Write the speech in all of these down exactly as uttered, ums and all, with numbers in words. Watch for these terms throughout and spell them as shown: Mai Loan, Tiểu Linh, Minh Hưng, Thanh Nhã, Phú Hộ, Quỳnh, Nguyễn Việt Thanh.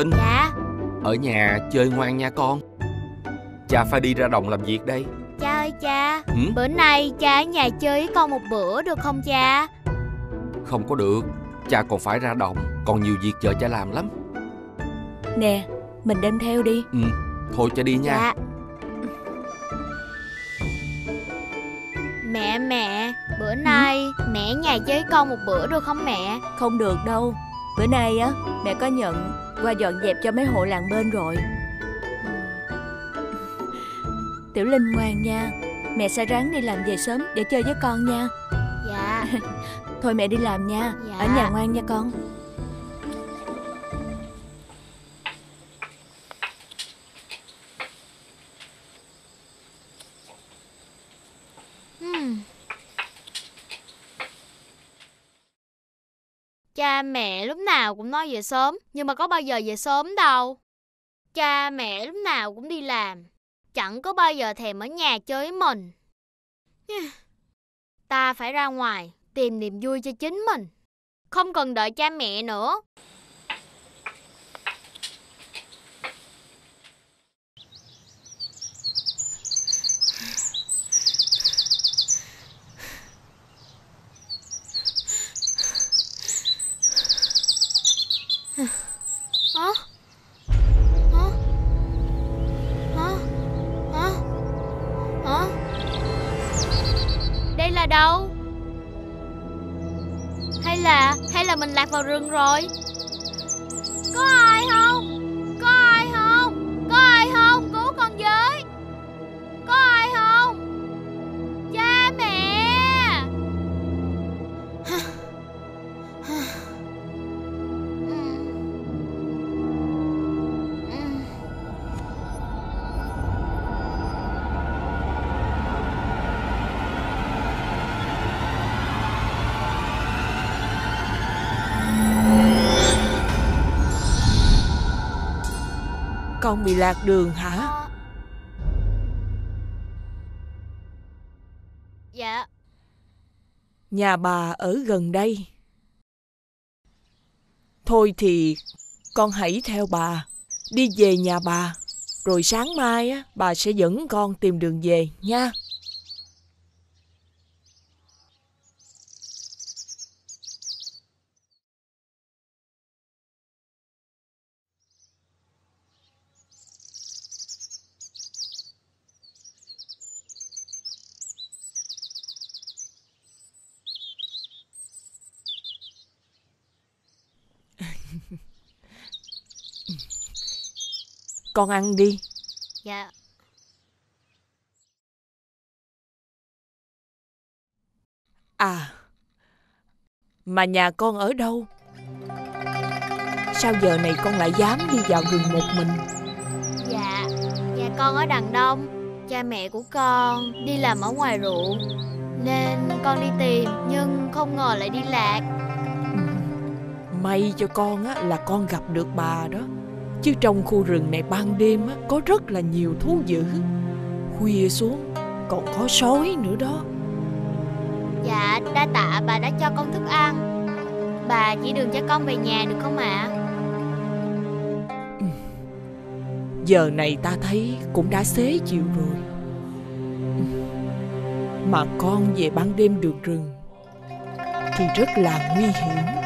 Linh? Dạ. Ở nhà chơi ngoan nha con. Cha phải đi ra đồng làm việc đây. Cha ơi cha, ừ? Bữa nay cha ở nhà chơi với con một bữa được không cha? Không có được, cha còn phải ra đồng, còn nhiều việc chờ cha làm lắm. Nè, mình đem theo đi. Ừ, thôi cha đi nha. Dạ. Mẹ mẹ, bữa nay ừ? mẹ nhà chơi với con một bữa được không mẹ? Không được đâu. Bữa nay á, mẹ có nhận qua dọn dẹp cho mấy hộ làng bên rồi. Tiểu Linh ngoan nha, mẹ sẽ ráng đi làm về sớm để chơi với con nha. Dạ. Thôi mẹ đi làm nha. Dạ. Ở nhà ngoan nha con. uhm. Cha mẹ lúc nào cũng nói về sớm, nhưng mà có bao giờ về sớm đâu. Cha mẹ lúc nào cũng đi làm, chẳng có bao giờ thèm ở nhà chơi với mình. Ta phải ra ngoài tìm niềm vui cho chính mình, không cần đợi cha mẹ nữa. Hả? Là đâu? Hay là hay là mình lạc vào rừng rồi? Có ai không? Có ai không? Có ai không? Cứu con với. Có ai không? Cha mẹ. Con bị lạc đường hả? À... Dạ. Nhà bà ở gần đây. Thôi thì con hãy theo bà, đi về nhà bà. Rồi sáng mai á, bà sẽ dẫn con tìm đường về nha. Con ăn đi. Dạ. À, mà nhà con ở đâu? Sao giờ này con lại dám đi vào rừng một mình? Dạ, nhà con ở đằng đông. Cha mẹ của con đi làm ở ngoài ruộng, nên con đi tìm, nhưng không ngờ lại đi lạc. May cho con á, là con gặp được bà đó. Chứ trong khu rừng này ban đêm á, có rất là nhiều thú dữ. Khuya xuống còn có sói nữa đó. Dạ, đa tạ bà đã cho con thức ăn. Bà chỉ đường cho con về nhà được không ạ? Ừ. Giờ này ta thấy cũng đã xế chiều rồi. Ừ. Mà con về ban đêm được rừng thì rất là nguy hiểm.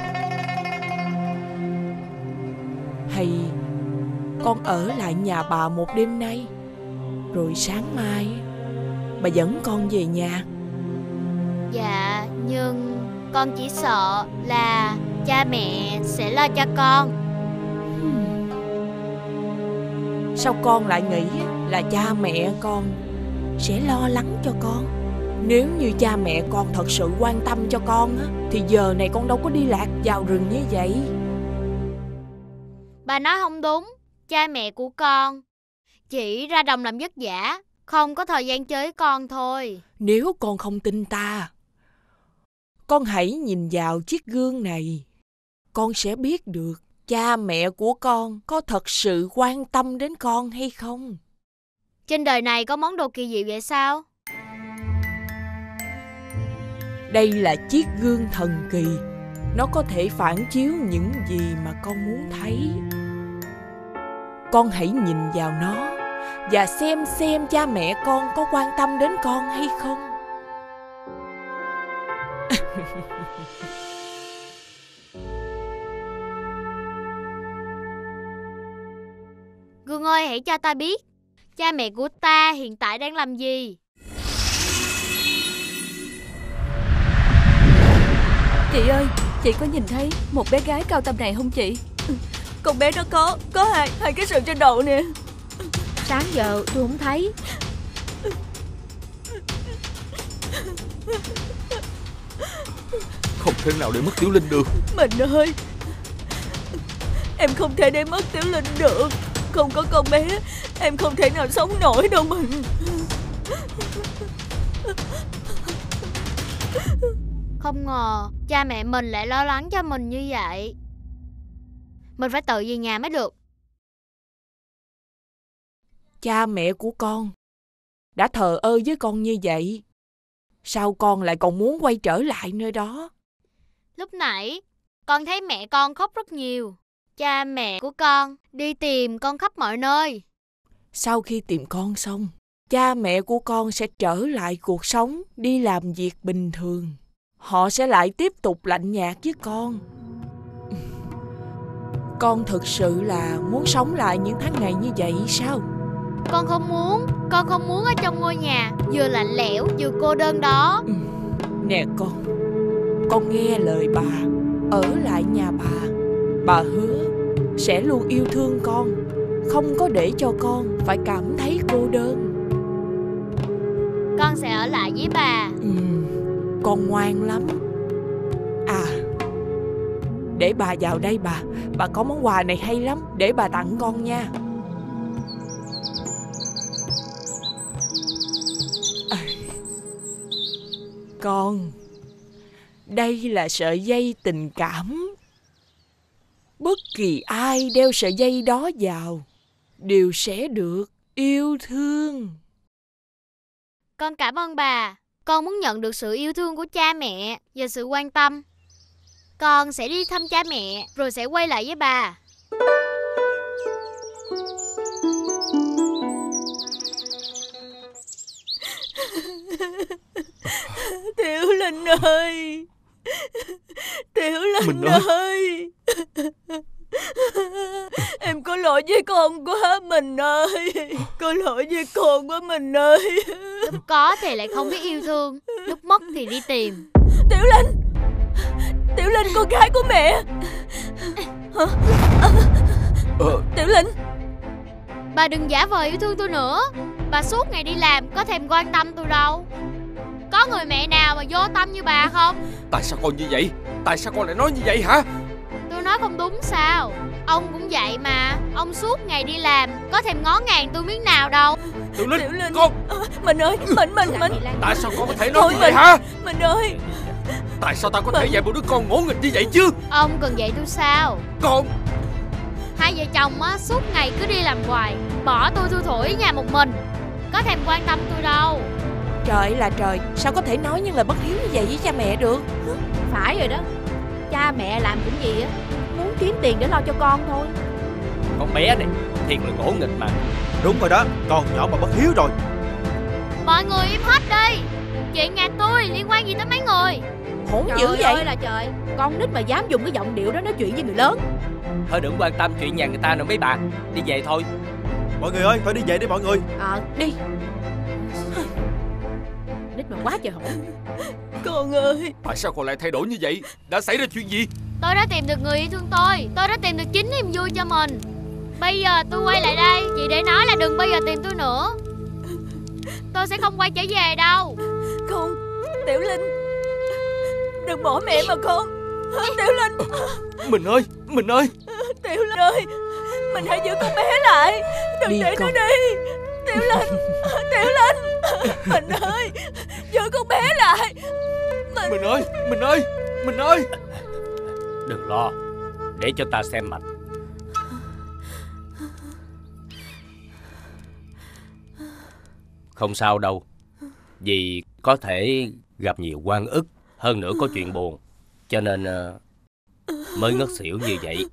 Hay con ở lại nhà bà một đêm nay, rồi sáng mai bà dẫn con về nhà. Dạ, nhưng con chỉ sợ là cha mẹ sẽ lo cho con. Sao con lại nghĩ là cha mẹ con sẽ lo lắng cho con? Nếu như cha mẹ con thật sự quan tâm cho con thì giờ này con đâu có đi lạc vào rừng như vậy. Bà nói không đúng, cha mẹ của con chỉ ra đồng làm vất vả, không có thời gian chơi với con thôi. Nếu con không tin ta, con hãy nhìn vào chiếc gương này, con sẽ biết được cha mẹ của con có thật sự quan tâm đến con hay không. Trên đời này có món đồ kỳ diệu vậy sao? Đây là chiếc gương thần kỳ. Nó có thể phản chiếu những gì mà con muốn thấy. con hãy nhìn vào nó và xem xem cha mẹ con có quan tâm đến con hay không. Cưng ơi, hãy cho ta biết cha mẹ của ta hiện tại đang làm gì. Chị ơi, chị có nhìn thấy một bé gái cao tầm này không chị? Con bé nó có Có hai hai cái sừng trên đầu nè. Sáng giờ tôi không thấy. Không thể nào để mất Tiểu Linh được. Mình ơi, em không thể để mất Tiểu Linh được. Không có con bé, em không thể nào sống nổi đâu mình. Không ngờ cha mẹ mình lại lo lắng cho mình như vậy. Mình phải tự về nhà mới được. Cha mẹ của con đã thờ ơ với con như vậy, sao con lại còn muốn quay trở lại nơi đó? Lúc nãy con thấy mẹ con khóc rất nhiều. Cha mẹ của con đi tìm con khắp mọi nơi. Sau khi tìm con xong, cha mẹ của con sẽ trở lại cuộc sống, đi làm việc bình thường. Họ sẽ lại tiếp tục lạnh nhạt với con. Con thực sự là muốn sống lại những tháng ngày như vậy sao? Con không muốn, con không muốn ở trong ngôi nhà vừa lạnh lẽo vừa cô đơn đó. Ừ. Nè con, con nghe lời bà, ở lại nhà bà. Bà hứa sẽ luôn yêu thương con, không có để cho con phải cảm thấy cô đơn. Con sẽ ở lại với bà. Ừ, con ngoan lắm. À, để bà vào đây bà, bà có món quà này hay lắm, để bà tặng con nha. À, con, đây là sợi dây tình cảm. Bất kỳ ai đeo sợi dây đó vào đều sẽ được yêu thương. Con cảm ơn bà. Con muốn nhận được sự yêu thương của cha mẹ và sự quan tâm. Con sẽ đi thăm cha mẹ rồi sẽ quay lại với bà. Tiểu Linh ơi, Tiểu Linh mình ơi, em có lỗi với con quá mình ơi. Có lỗi với con quá mình ơi. Lúc có thì lại không biết yêu thương, lúc mất thì đi tìm. Tiểu Linh, Tiểu Linh con gái của mẹ. Hả? À, Tiểu Linh, bà đừng giả vờ yêu thương tôi nữa. Bà suốt ngày đi làm có thèm quan tâm tôi đâu. Có người mẹ nào mà vô tâm như bà không? Tại sao con như vậy? Tại sao con lại nói như vậy hả? Tôi nói không đúng sao? Ông cũng vậy mà. Ông suốt ngày đi làm, có thèm ngó ngàng tôi miếng nào đâu. Tiểu Linh, Tiểu Linh. Con à, Mình ơi, Mình, Mình, Mình Tại sao con có thể nói Thôi, như vậy hả? Mình ơi, tại sao tao có mình... thể dạy một đứa con ngỗ nghịch như vậy chứ? Ông cần dạy tôi sao? Con, hai vợ chồng á, suốt ngày cứ đi làm hoài, bỏ tôi thui thủi ở nhà một mình, có thèm quan tâm tôi đâu. Trời là trời, sao có thể nói những lời bất hiếu như vậy với cha mẹ được? Phải rồi đó, cha mẹ làm cũng gì á, muốn kiếm tiền để lo cho con thôi. Con bé này thiệt là ngỗ nghịch mà. Đúng rồi đó, con nhỏ mà bất hiếu rồi. Mọi người im hết đi, chuyện nhà tôi liên quan gì tới mấy người? Hỗn dữ vậy? Trời ơi là trời, con nít mà dám dùng cái giọng điệu đó nói chuyện với người lớn. Thôi đừng quan tâm chuyện nhà người ta nữa mấy bà, đi về thôi. Mọi người ơi, thôi đi về đi mọi người. Ờ, đi. Nít mà quá trời hổn. Con ơi, tại sao con lại thay đổi như vậy? Đã xảy ra chuyện gì? Tôi đã tìm được người yêu thương tôi. Tôi đã tìm được chính niềm vui cho mình. Bây giờ tôi quay lại đây chỉ để nói là đừng bao giờ tìm tôi nữa. Tôi sẽ không quay trở về đâu. Con, Tiểu Linh, đừng bỏ mẹ mà con. Tiểu Linh, Mình ơi, Mình ơi Tiểu Linh ơi, mình hãy giữ con bé lại. Đừng đi để con. Nó đi. Tiểu Linh, Tiểu Linh, Mình ơi, giữ con bé lại. Mình... mình ơi, Mình ơi, Mình ơi. Đừng lo, để cho ta xem mạch. Không sao đâu, vì có thể gặp nhiều oan ức, hơn nữa có chuyện buồn, cho nên mới ngất xỉu như vậy.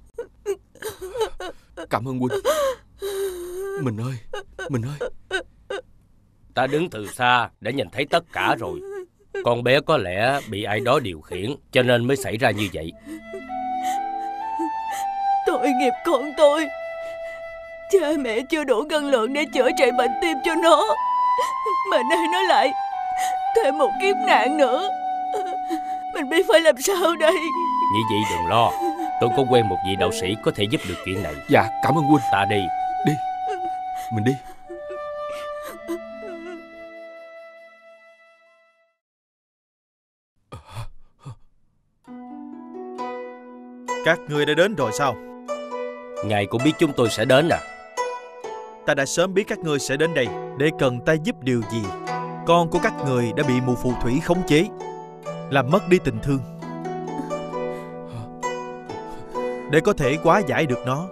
Cảm ơn Quỳnh. Mình ơi, mình ơi. Ta đứng từ xa đã nhìn thấy tất cả rồi. Con bé có lẽ bị ai đó điều khiển, cho nên mới xảy ra như vậy. Tội nghiệp con tôi. Cha mẹ chưa đủ ngân lượng để chữa trị bệnh tim cho nó, mà nay nó lại thêm một kiếp nạn nữa. Mình biết phải làm sao đây? Nhị vị đừng lo, tôi có quen một vị đạo sĩ có thể giúp được chuyện này. Dạ cảm ơn huynh. Ta đi. Đi. Mình đi. Các ngươi đã đến rồi sao? Ngài cũng biết chúng tôi sẽ đến à? Ta đã sớm biết các ngươi sẽ đến đây. Để cần ta giúp điều gì? Con của các người đã bị mụ phù thủy khống chế, làm mất đi tình thương. Để có thể hóa giải được nó,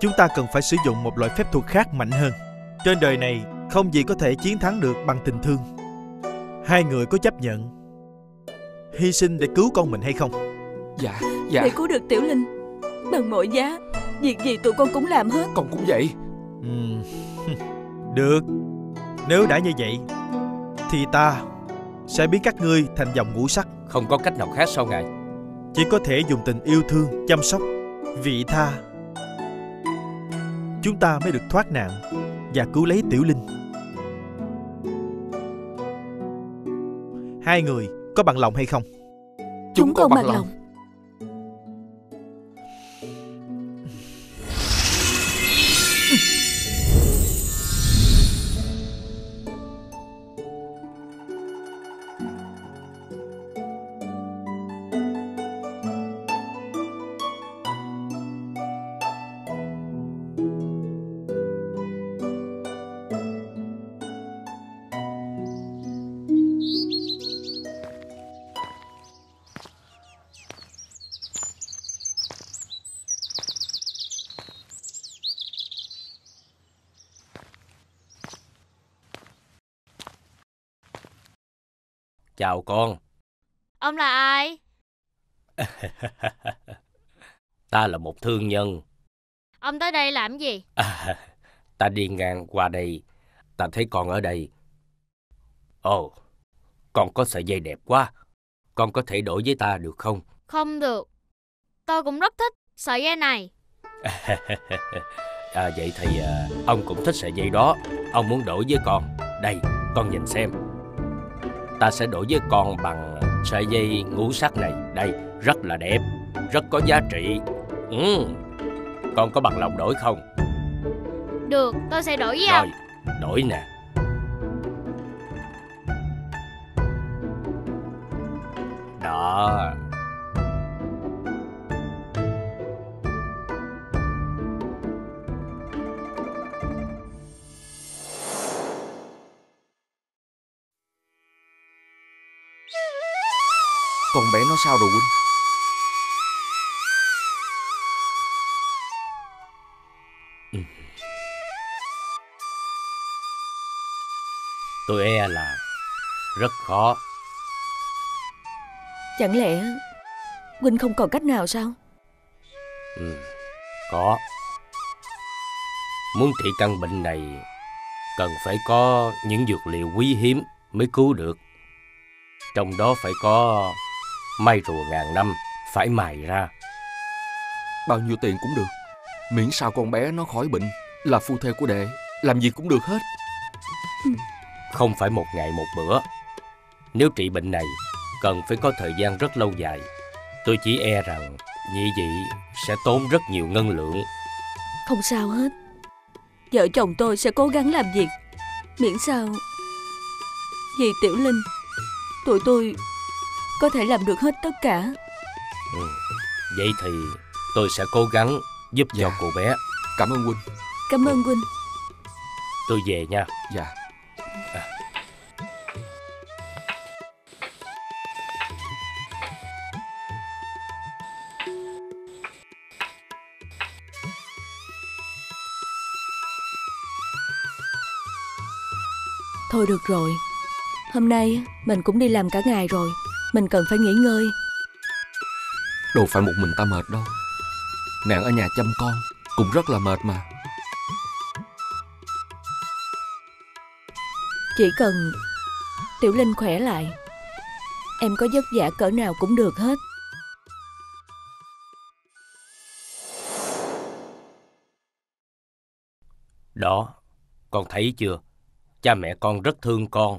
chúng ta cần phải sử dụng một loại phép thuật khác mạnh hơn. Trên đời này không gì có thể chiến thắng được bằng tình thương. Hai người có chấp nhận hy sinh để cứu con mình hay không? Dạ, dạ. Để cứu được Tiểu Linh, bằng mọi giá, việc gì tụi con cũng làm hết. Con cũng vậy. uhm. Được. Nếu đã như vậy thì ta sẽ biến các ngươi thành dòng ngũ sắc. Không có cách nào khác sao ngài? Chỉ có thể dùng tình yêu thương, chăm sóc, vị tha, chúng ta mới được thoát nạn và cứu lấy Tiểu Linh. Hai người có bằng lòng hay không? Chúng, chúng có bằng, bằng lòng. lòng. Chào con. Ông là ai? Ta là một thương nhân. Ông tới đây làm gì? À, ta đi ngang qua đây. Ta thấy con ở đây. Ồ, con có sợi dây đẹp quá. Con có thể đổi với ta được không? Không được. Tôi cũng rất thích sợi dây này. À, vậy thì à, ông cũng thích sợi dây đó. Ông muốn đổi với con. Đây, con nhìn xem. Ta sẽ đổi với con bằng sợi dây ngũ sắc này. Đây, rất là đẹp, rất có giá trị. ừ. Con có bằng lòng đổi không? Được, tôi sẽ đổi với ông. Rồi, đổi nè. Đó. Con bé nó sao rồi huynh? ừ. Tôi e là rất khó. Chẳng lẽ huynh không còn cách nào sao? ừ. Có. Muốn trị căn bệnh này cần phải có những dược liệu quý hiếm mới cứu được. Trong đó phải có mai rùa ngàn năm, phải mài ra. Bao nhiêu tiền cũng được, miễn sao con bé nó khỏi bệnh. Là phu thê của đệ, làm gì cũng được hết. Không phải một ngày một bữa. Nếu trị bệnh này cần phải có thời gian rất lâu dài. Tôi chỉ e rằng nhị vị sẽ tốn rất nhiều ngân lượng. Không sao hết. Vợ chồng tôi sẽ cố gắng làm việc, miễn sao vì Tiểu Linh. Tụi tôi có thể làm được hết tất cả. ừ. Vậy thì tôi sẽ cố gắng giúp dạ. cho cô bé. Cảm ơn huynh. Cảm ơn huynh. Tôi về nha. Dạ. à. Thôi được rồi. Hôm nay mình cũng đi làm cả ngày rồi, mình cần phải nghỉ ngơi. Đâu phải một mình ta mệt đâu. Nàng ở nhà chăm con cũng rất là mệt mà. Chỉ cần Tiểu Linh khỏe lại, em có vất vả cỡ nào cũng được hết. Đó, con thấy chưa? Cha mẹ con rất thương con.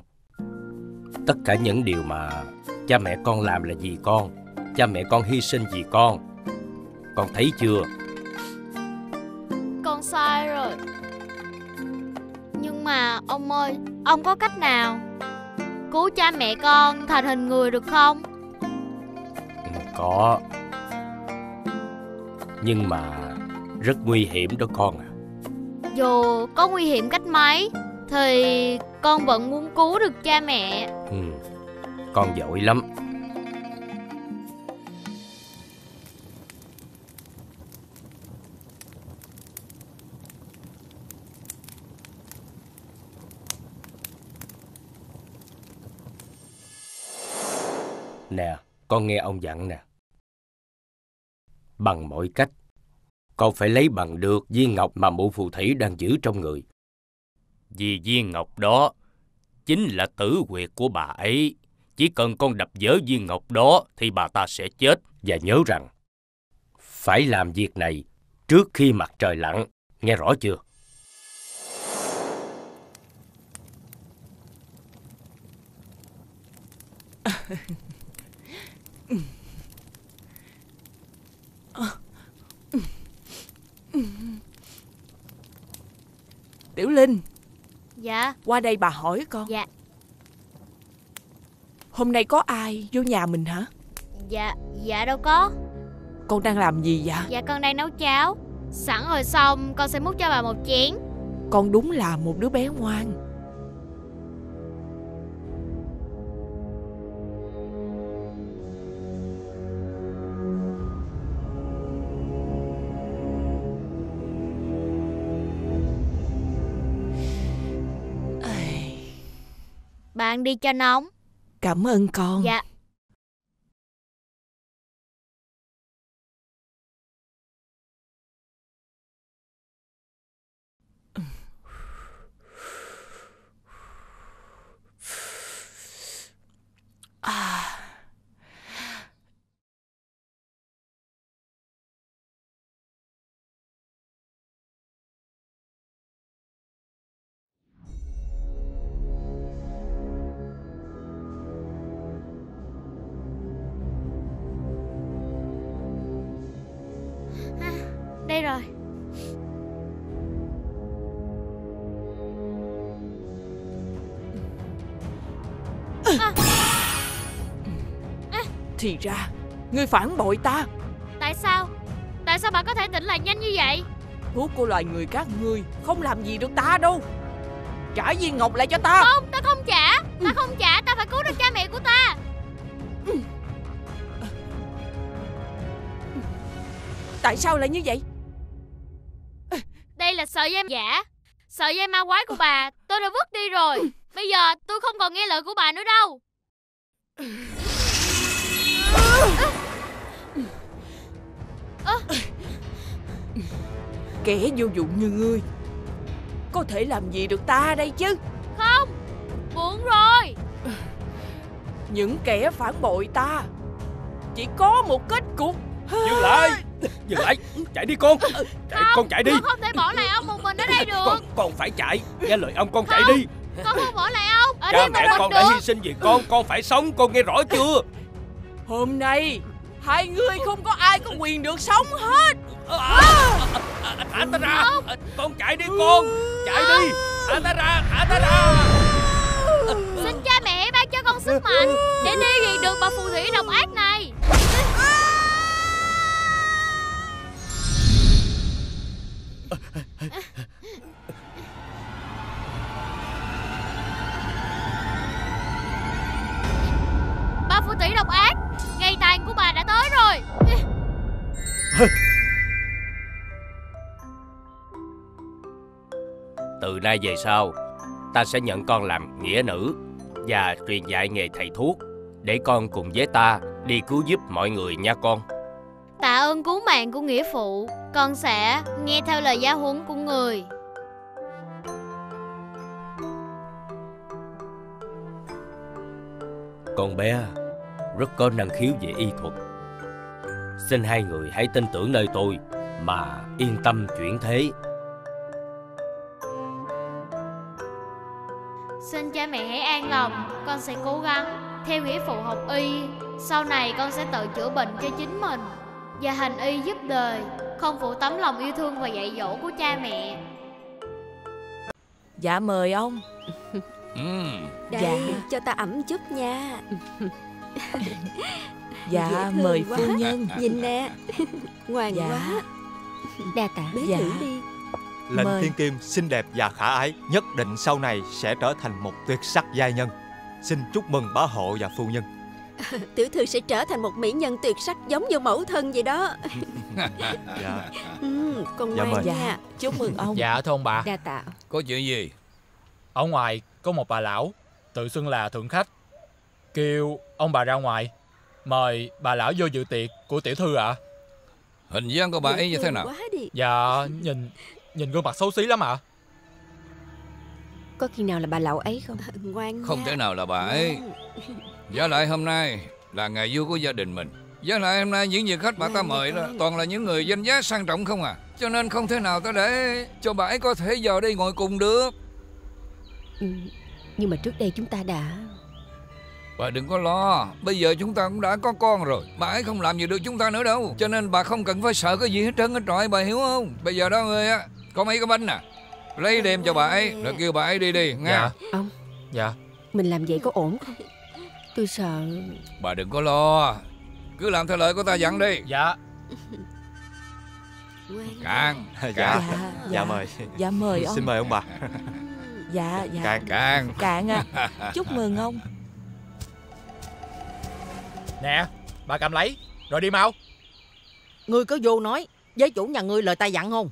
Tất cả những điều mà cha mẹ con làm là vì con. Cha mẹ con hy sinh vì con. Con thấy chưa? Con sai rồi. Nhưng mà ông ơi, ông có cách nào cứu cha mẹ con thành hình người được không? Có. Nhưng mà rất nguy hiểm đó con à. Dù có nguy hiểm cách mấy thì con vẫn muốn cứu được cha mẹ. Ừ, con giỏi lắm. Nè, con nghe ông dặn nè. Bằng mọi cách, con phải lấy bằng được viên ngọc mà mụ phù thủy đang giữ trong người. Vì viên ngọc đó chính là tử huyệt của bà ấy. Chỉ cần con đập vỡ viên ngọc đó thì bà ta sẽ chết. Và nhớ rằng, phải làm việc này trước khi mặt trời lặn. Nghe rõ chưa? Tiểu Linh. Dạ. Qua đây bà hỏi con. Dạ. Hôm nay có ai vô nhà mình hả? Dạ, dạ đâu có. Con đang làm gì vậy? Dạ con đang nấu cháo. Sẵn rồi xong con sẽ múc cho bà một chén. Con đúng là một đứa bé ngoan. Bạn đi cho nóng. Cảm ơn con. Dạ. Thì ra ngươi phản bội ta. Tại sao? Tại sao bà có thể tỉnh lại nhanh như vậy? Thuốc của loài người các ngươi không làm gì được ta đâu. Trả viên ngọc lại cho ta. Không, ta không trả. Ta không trả. Ta phải cứu được cha mẹ của ta. Tại sao lại như vậy? Đây là sợi dây giả, sợi dây ma quái của bà. Tôi đã vứt đi rồi. Bây giờ tôi không còn nghe lời của bà nữa đâu. Kẻ vô dụng như ngươi có thể làm gì được ta đây chứ? Không, buồn rồi. Những kẻ phản bội ta chỉ có một kết cục. Dừng lại, dừng lại, chạy đi con. Chạy, không, con chạy đi. Con không thể bỏ lại ông một mình ở đây được. Con, con phải chạy, nghe lời ông, con không, chạy đi. Con không bỏ lại ông. Ở cha mẹ con đã hy sinh vì con, con phải sống, con nghe rõ chưa? Hôm nay hai người không có ai có quyền được sống hết. À, thả ta ra. Con chạy đi con. Chạy đi. Thả ta ra. Thả ta ra. Xin cha mẹ ban cho con sức mạnh để đi về được bà phù thủy độc ác này. Bà phù thủy độc ác, ngày tàn của bà đã tới rồi. Từ nay về sau, ta sẽ nhận con làm nghĩa nữ và truyền dạy nghề thầy thuốc, để con cùng với ta đi cứu giúp mọi người nha con. Tạ ơn cứu mạng của nghĩa phụ, con sẽ nghe theo lời giáo huấn của người. Con bé rất có năng khiếu về y thuật. Xin hai người hãy tin tưởng nơi tôi mà yên tâm chuyển thế. Xin cha mẹ hãy an lòng. Con sẽ cố gắng theo nghĩa phụ học y. Sau này con sẽ tự chữa bệnh cho chính mình và hành y giúp đời, không phụ tấm lòng yêu thương và dạy dỗ của cha mẹ. Dạ mời ông. Đây, dạ, cho ta ẩm chút nha. Dạ mời quá. Phu nhân. Nhìn nè. Ngoan dạ. Quá. Đa tạ. Bế dạ. Thử đi. Lệnh Thiên Kim xinh đẹp và khả ái, nhất định sau này sẽ trở thành một tuyệt sắc giai nhân. Xin chúc mừng bá hộ và phu nhân. Tiểu thư sẽ trở thành một mỹ nhân tuyệt sắc giống như mẫu thân vậy đó. Dạ. Ừ, con ngoan dạ, dạ. Chúc mừng ông. Dạ thưa ông bà. Đa tạ. Có chuyện gì? Ở ngoài có một bà lão tự xưng là thượng khách, kêu ông bà ra ngoài mời bà lão vô dự tiệc của tiểu thư ạ. À. Hình dáng của bà ấy như thế nào? Dạ nhìn nhìn gương mặt xấu xí lắm ạ. À. Có khi nào là bà lão ấy không? Ngoan không nha. Thể nào là bà ấy. Giá lại hôm nay là ngày vui của gia đình mình. Giá lại hôm nay những vị khách bà ta mời đó toàn là những người danh giá sang trọng không à. Cho nên không thể nào ta để cho bà ấy có thể vào đây ngồi cùng được. Ừ, nhưng mà trước đây chúng ta đã... Bà đừng có lo. Bây giờ chúng ta cũng đã có con rồi. Bà ấy không làm gì được chúng ta nữa đâu. Cho nên bà không cần phải sợ cái gì hết trơn hết trọi. Bà hiểu không? Bây giờ đó người á, có mấy cái bánh nè, lấy đem cho bà ấy rồi kêu bà ấy đi đi nghe. Dạ. Ông. Dạ. Mình làm vậy có ổn không? Tôi sợ. Bà đừng có lo. Cứ làm theo lời của ta dặn đi. Dạ. Càng. Dạ. Dạ. Dạ. Dạ mời. Dạ mời ông. Xin mời ông bà. Dạ dạ. Càng càng. Càng à. Chúc mừng ông. Nè, bà cầm lấy, rồi đi mau. Ngươi có vô nói với chủ nhà ngươi lời ta dặn không?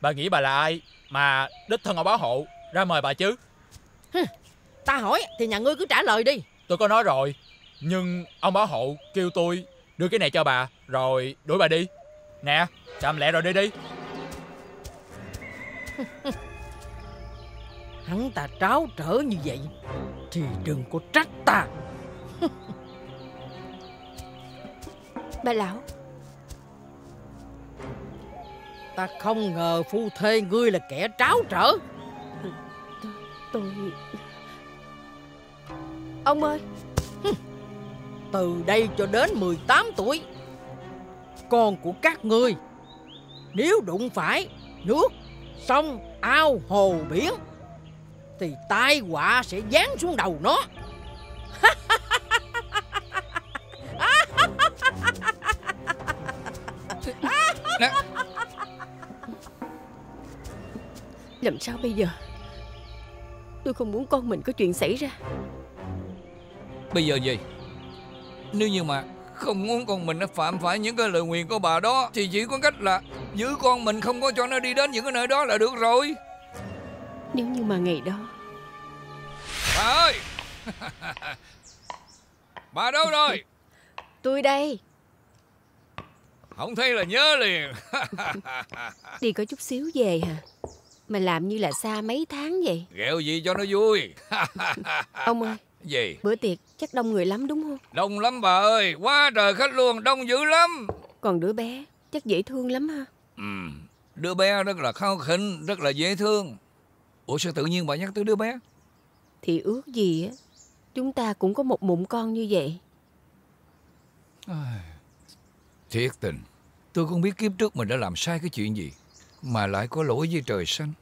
Bà nghĩ bà là ai mà đích thân ông bá hộ ra mời bà chứ? Hừ, ta hỏi thì nhà ngươi cứ trả lời đi. Tôi có nói rồi, nhưng ông bá hộ kêu tôi đưa cái này cho bà, rồi đuổi bà đi. Nè, cầm lẹ rồi đi đi. Hắn ta tráo trở như vậy thì đừng có trách ta. Bà lão, ta không ngờ phu thê ngươi là kẻ tráo trở. Tôi... Ông ơi. Từ đây cho đến mười tám tuổi, con của các ngươi nếu đụng phải nước, sông, ao, hồ, biển thì tai họa sẽ giáng xuống đầu nó. Nè. Làm sao bây giờ? Tôi không muốn con mình có chuyện xảy ra. Bây giờ gì? Nếu như mà không muốn con mình nó phạm phải những cái lời nguyền của bà đó thì chỉ có cách là giữ con mình không có cho nó đi đến những cái nơi đó là được rồi. Nếu như mà ngày đó... Bà ơi. Bà đâu rồi? Tôi đây. Không thấy là nhớ liền. Đi có chút xíu về hả? Mà làm như là xa mấy tháng vậy. Ghẹo gì cho nó vui. Ông ơi. Gì? Bữa tiệc chắc đông người lắm đúng không? Đông lắm bà ơi. Quá trời khách luôn. Đông dữ lắm. Còn đứa bé chắc dễ thương lắm ha. Ừ. Đứa bé rất là khao khỉnh, rất là dễ thương. Ủa sao tự nhiên bà nhắc tới đứa bé? Thì ước gì á, chúng ta cũng có một mụn con như vậy. Thiệt tình, tôi không biết kiếp trước mình đã làm sai cái chuyện gì mà lại có lỗi với trời xanh.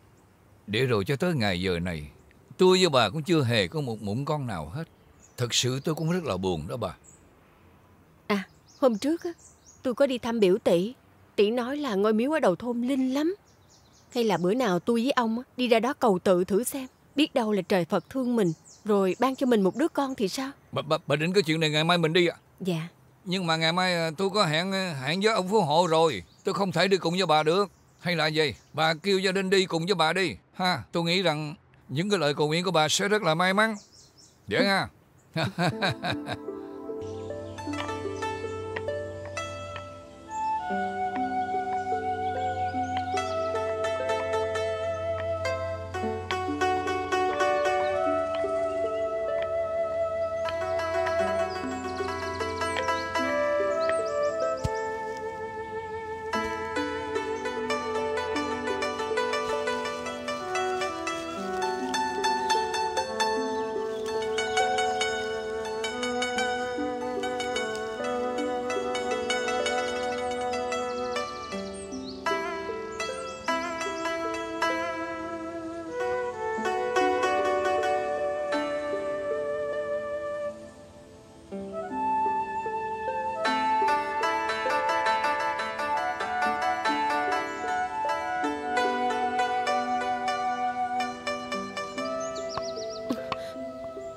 Để rồi cho tới ngày giờ này, tôi với bà cũng chưa hề có một mụn con nào hết. Thật sự tôi cũng rất là buồn đó bà. À, hôm trước á, tôi có đi thăm biểu tỷ. Tỷ nói là ngôi miếu ở đầu thôn linh lắm. Hay là bữa nào tôi với ông á, đi ra đó cầu tự thử xem. Biết đâu là trời Phật thương mình, rồi ban cho mình một đứa con thì sao? Bà, bà, bà định cái chuyện này ngày mai mình đi ạ? À? Dạ. Nhưng mà ngày mai tôi có hẹn hẹn với ông Phú Hộ rồi. Tôi không thể đi cùng với bà được. Hay là gì? Bà kêu gia đình đi cùng với bà đi ha. Tôi nghĩ rằng những cái lời cầu nguyện của bà sẽ rất là may mắn. Dễ ha.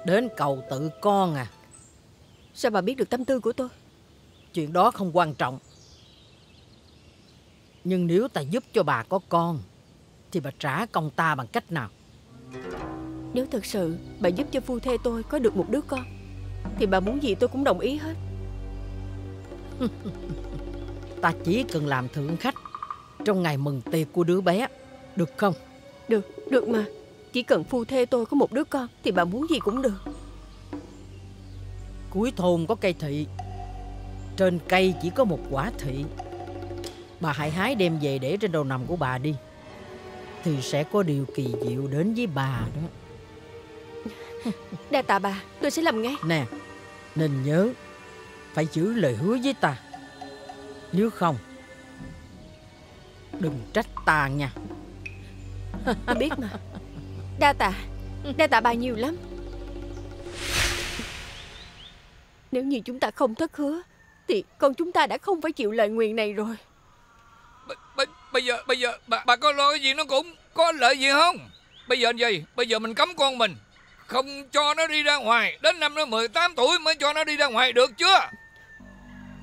đến cầu tự con à? Sao bà biết được tâm tư của tôi? Chuyện đó không quan trọng. Nhưng nếu ta giúp cho bà có con thì bà trả công ta bằng cách nào? Nếu thật sự bà giúp cho phu thê tôi có được một đứa con thì bà muốn gì tôi cũng đồng ý hết. Ta chỉ cần làm thượng khách trong ngày mừng tiệc của đứa bé, được không? Được, được mà. Chỉ cần phu thê tôi có một đứa con thì bà muốn gì cũng được. Cuối thôn có cây thị, trên cây chỉ có một quả thị. Bà hãy hái đem về để trên đầu nằm của bà đi, thì sẽ có điều kỳ diệu đến với bà đó. Đa tạ bà, tôi sẽ làm ngay. Nè, nên nhớ phải giữ lời hứa với ta, nếu không đừng trách ta nha. Tôi biết mà. Đa tạ, đa tạ bà nhiều lắm. Nếu như chúng ta không thất hứa thì con chúng ta đã không phải chịu lời nguyền này rồi. Bây giờ bây giờ bà, bà có lo gì nó cũng có lợi gì không? Bây giờ gì? Bây giờ mình cấm con mình không cho nó đi ra ngoài, đến năm nó mười tám tuổi mới cho nó đi ra ngoài được chưa?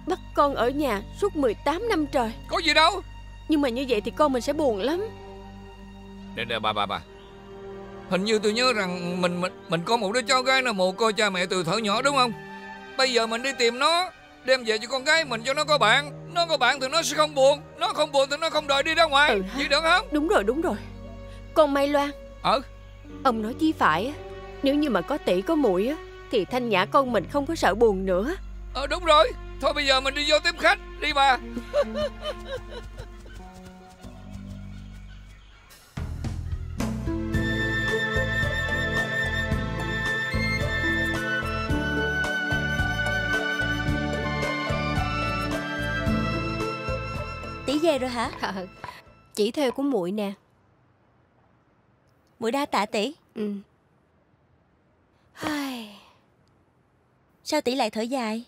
Bắt con ở nhà suốt mười tám năm trời. Có gì đâu. Nhưng mà như vậy thì con mình sẽ buồn lắm. Để, để bà bà bà. Hình như tôi nhớ rằng mình mình mình có một đứa cháu gái là mồ côi cha mẹ từ thuở nhỏ đúng không? Bây giờ mình đi tìm nó, đem về cho con gái mình cho nó có bạn. Nó có bạn thì nó sẽ không buồn. Nó không buồn thì nó không đòi đi ra ngoài. Ừ, vậy được không? Đúng rồi, đúng rồi. Con Mai Loan. Ờ. Ông nói chí phải. Nếu như mà có tỷ có muội thì Thanh Nhã con mình không có sợ buồn nữa. Ờ đúng rồi. Thôi bây giờ mình đi vô tiếp khách. Đi bà. Tỷ về rồi hả? Ờ. Chỉ theo của muội nè. Muội đa tạ tỷ. Ừ. Sao tỷ lại thở dài?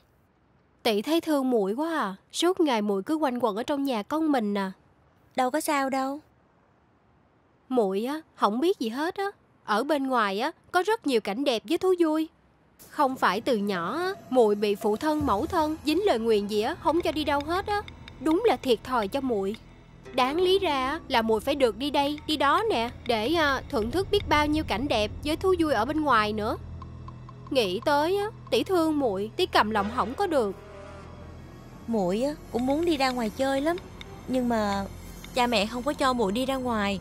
Tỷ thấy thương muội quá à. Suốt ngày muội cứ quanh quẩn ở trong nhà con mình à. Đâu có sao đâu. Muội á không biết gì hết á. Ở bên ngoài á có rất nhiều cảnh đẹp với thú vui. Không phải từ nhỏ á muội bị phụ thân mẫu thân dính lời nguyền gì á, không cho đi đâu hết á. Đúng là thiệt thòi cho muội. Đáng lý ra là muội phải được đi đây đi đó nè, để thưởng thức biết bao nhiêu cảnh đẹp với thú vui ở bên ngoài nữa. Nghĩ tới á, tỷ thương muội, tỷ cầm lòng không có được. Muội á cũng muốn đi ra ngoài chơi lắm, nhưng mà cha mẹ không có cho muội đi ra ngoài.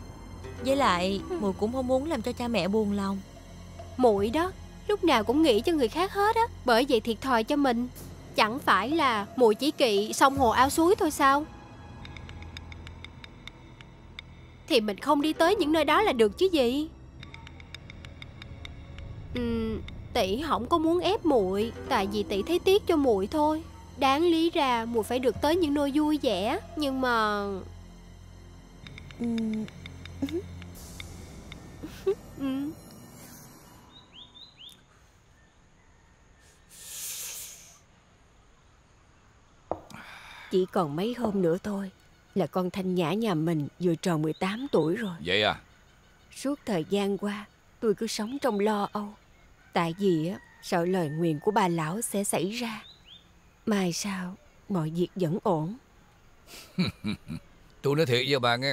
Với lại muội cũng không muốn làm cho cha mẹ buồn lòng. Muội đó, lúc nào cũng nghĩ cho người khác hết á, bởi vậy thiệt thòi cho mình. Chẳng phải là muội chỉ kỵ sông hồ ao suối thôi sao? Thì mình không đi tới những nơi đó là được chứ gì. Ừ, tỷ không có muốn ép muội, tại vì tỷ thấy tiếc cho muội thôi. Đáng lý ra muội phải được tới những nơi vui vẻ, nhưng mà ừ. Ừ. Chỉ còn mấy hôm nữa thôi là con Thanh Nhã nhà mình vừa tròn mười tám tuổi rồi. Vậy à? Suốt thời gian qua tôi cứ sống trong lo âu, tại vì á sợ lời nguyền của bà lão sẽ xảy ra. Mai sao mọi việc vẫn ổn. Tôi nói thiệt với bà nghe,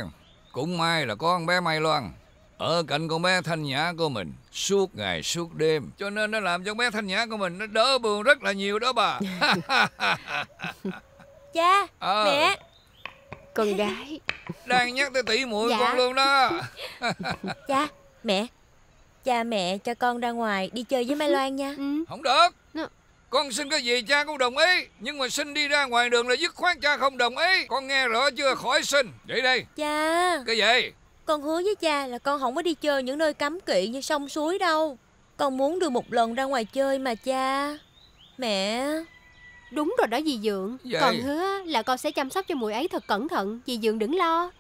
cũng may là có con bé Mai Loan ở cạnh con bé Thanh Nhã của mình suốt ngày suốt đêm, cho nên nó làm cho bé Thanh Nhã của mình nó đỡ buồn rất là nhiều đó bà. Cha, ờ. Mẹ, con gái đang nhắc tới tỷ muội dạ. Con luôn đó. Cha, mẹ, cha mẹ cho con ra ngoài đi chơi với Mai Loan nha. Ừ. Không được. Con xin cái gì cha cũng đồng ý, nhưng mà xin đi ra ngoài đường là dứt khoát cha không đồng ý. Con nghe rõ chưa? Khỏi xin. Vậy đây. Cha. Cái gì? Con hứa với cha là con không có đi chơi những nơi cấm kỵ như sông suối đâu. Con muốn đưa một lần ra ngoài chơi mà cha. Mẹ. Đúng rồi đó dì Dượng. Vậy? Còn hứa là con sẽ chăm sóc cho muội ấy thật cẩn thận. Dì Dượng đừng lo.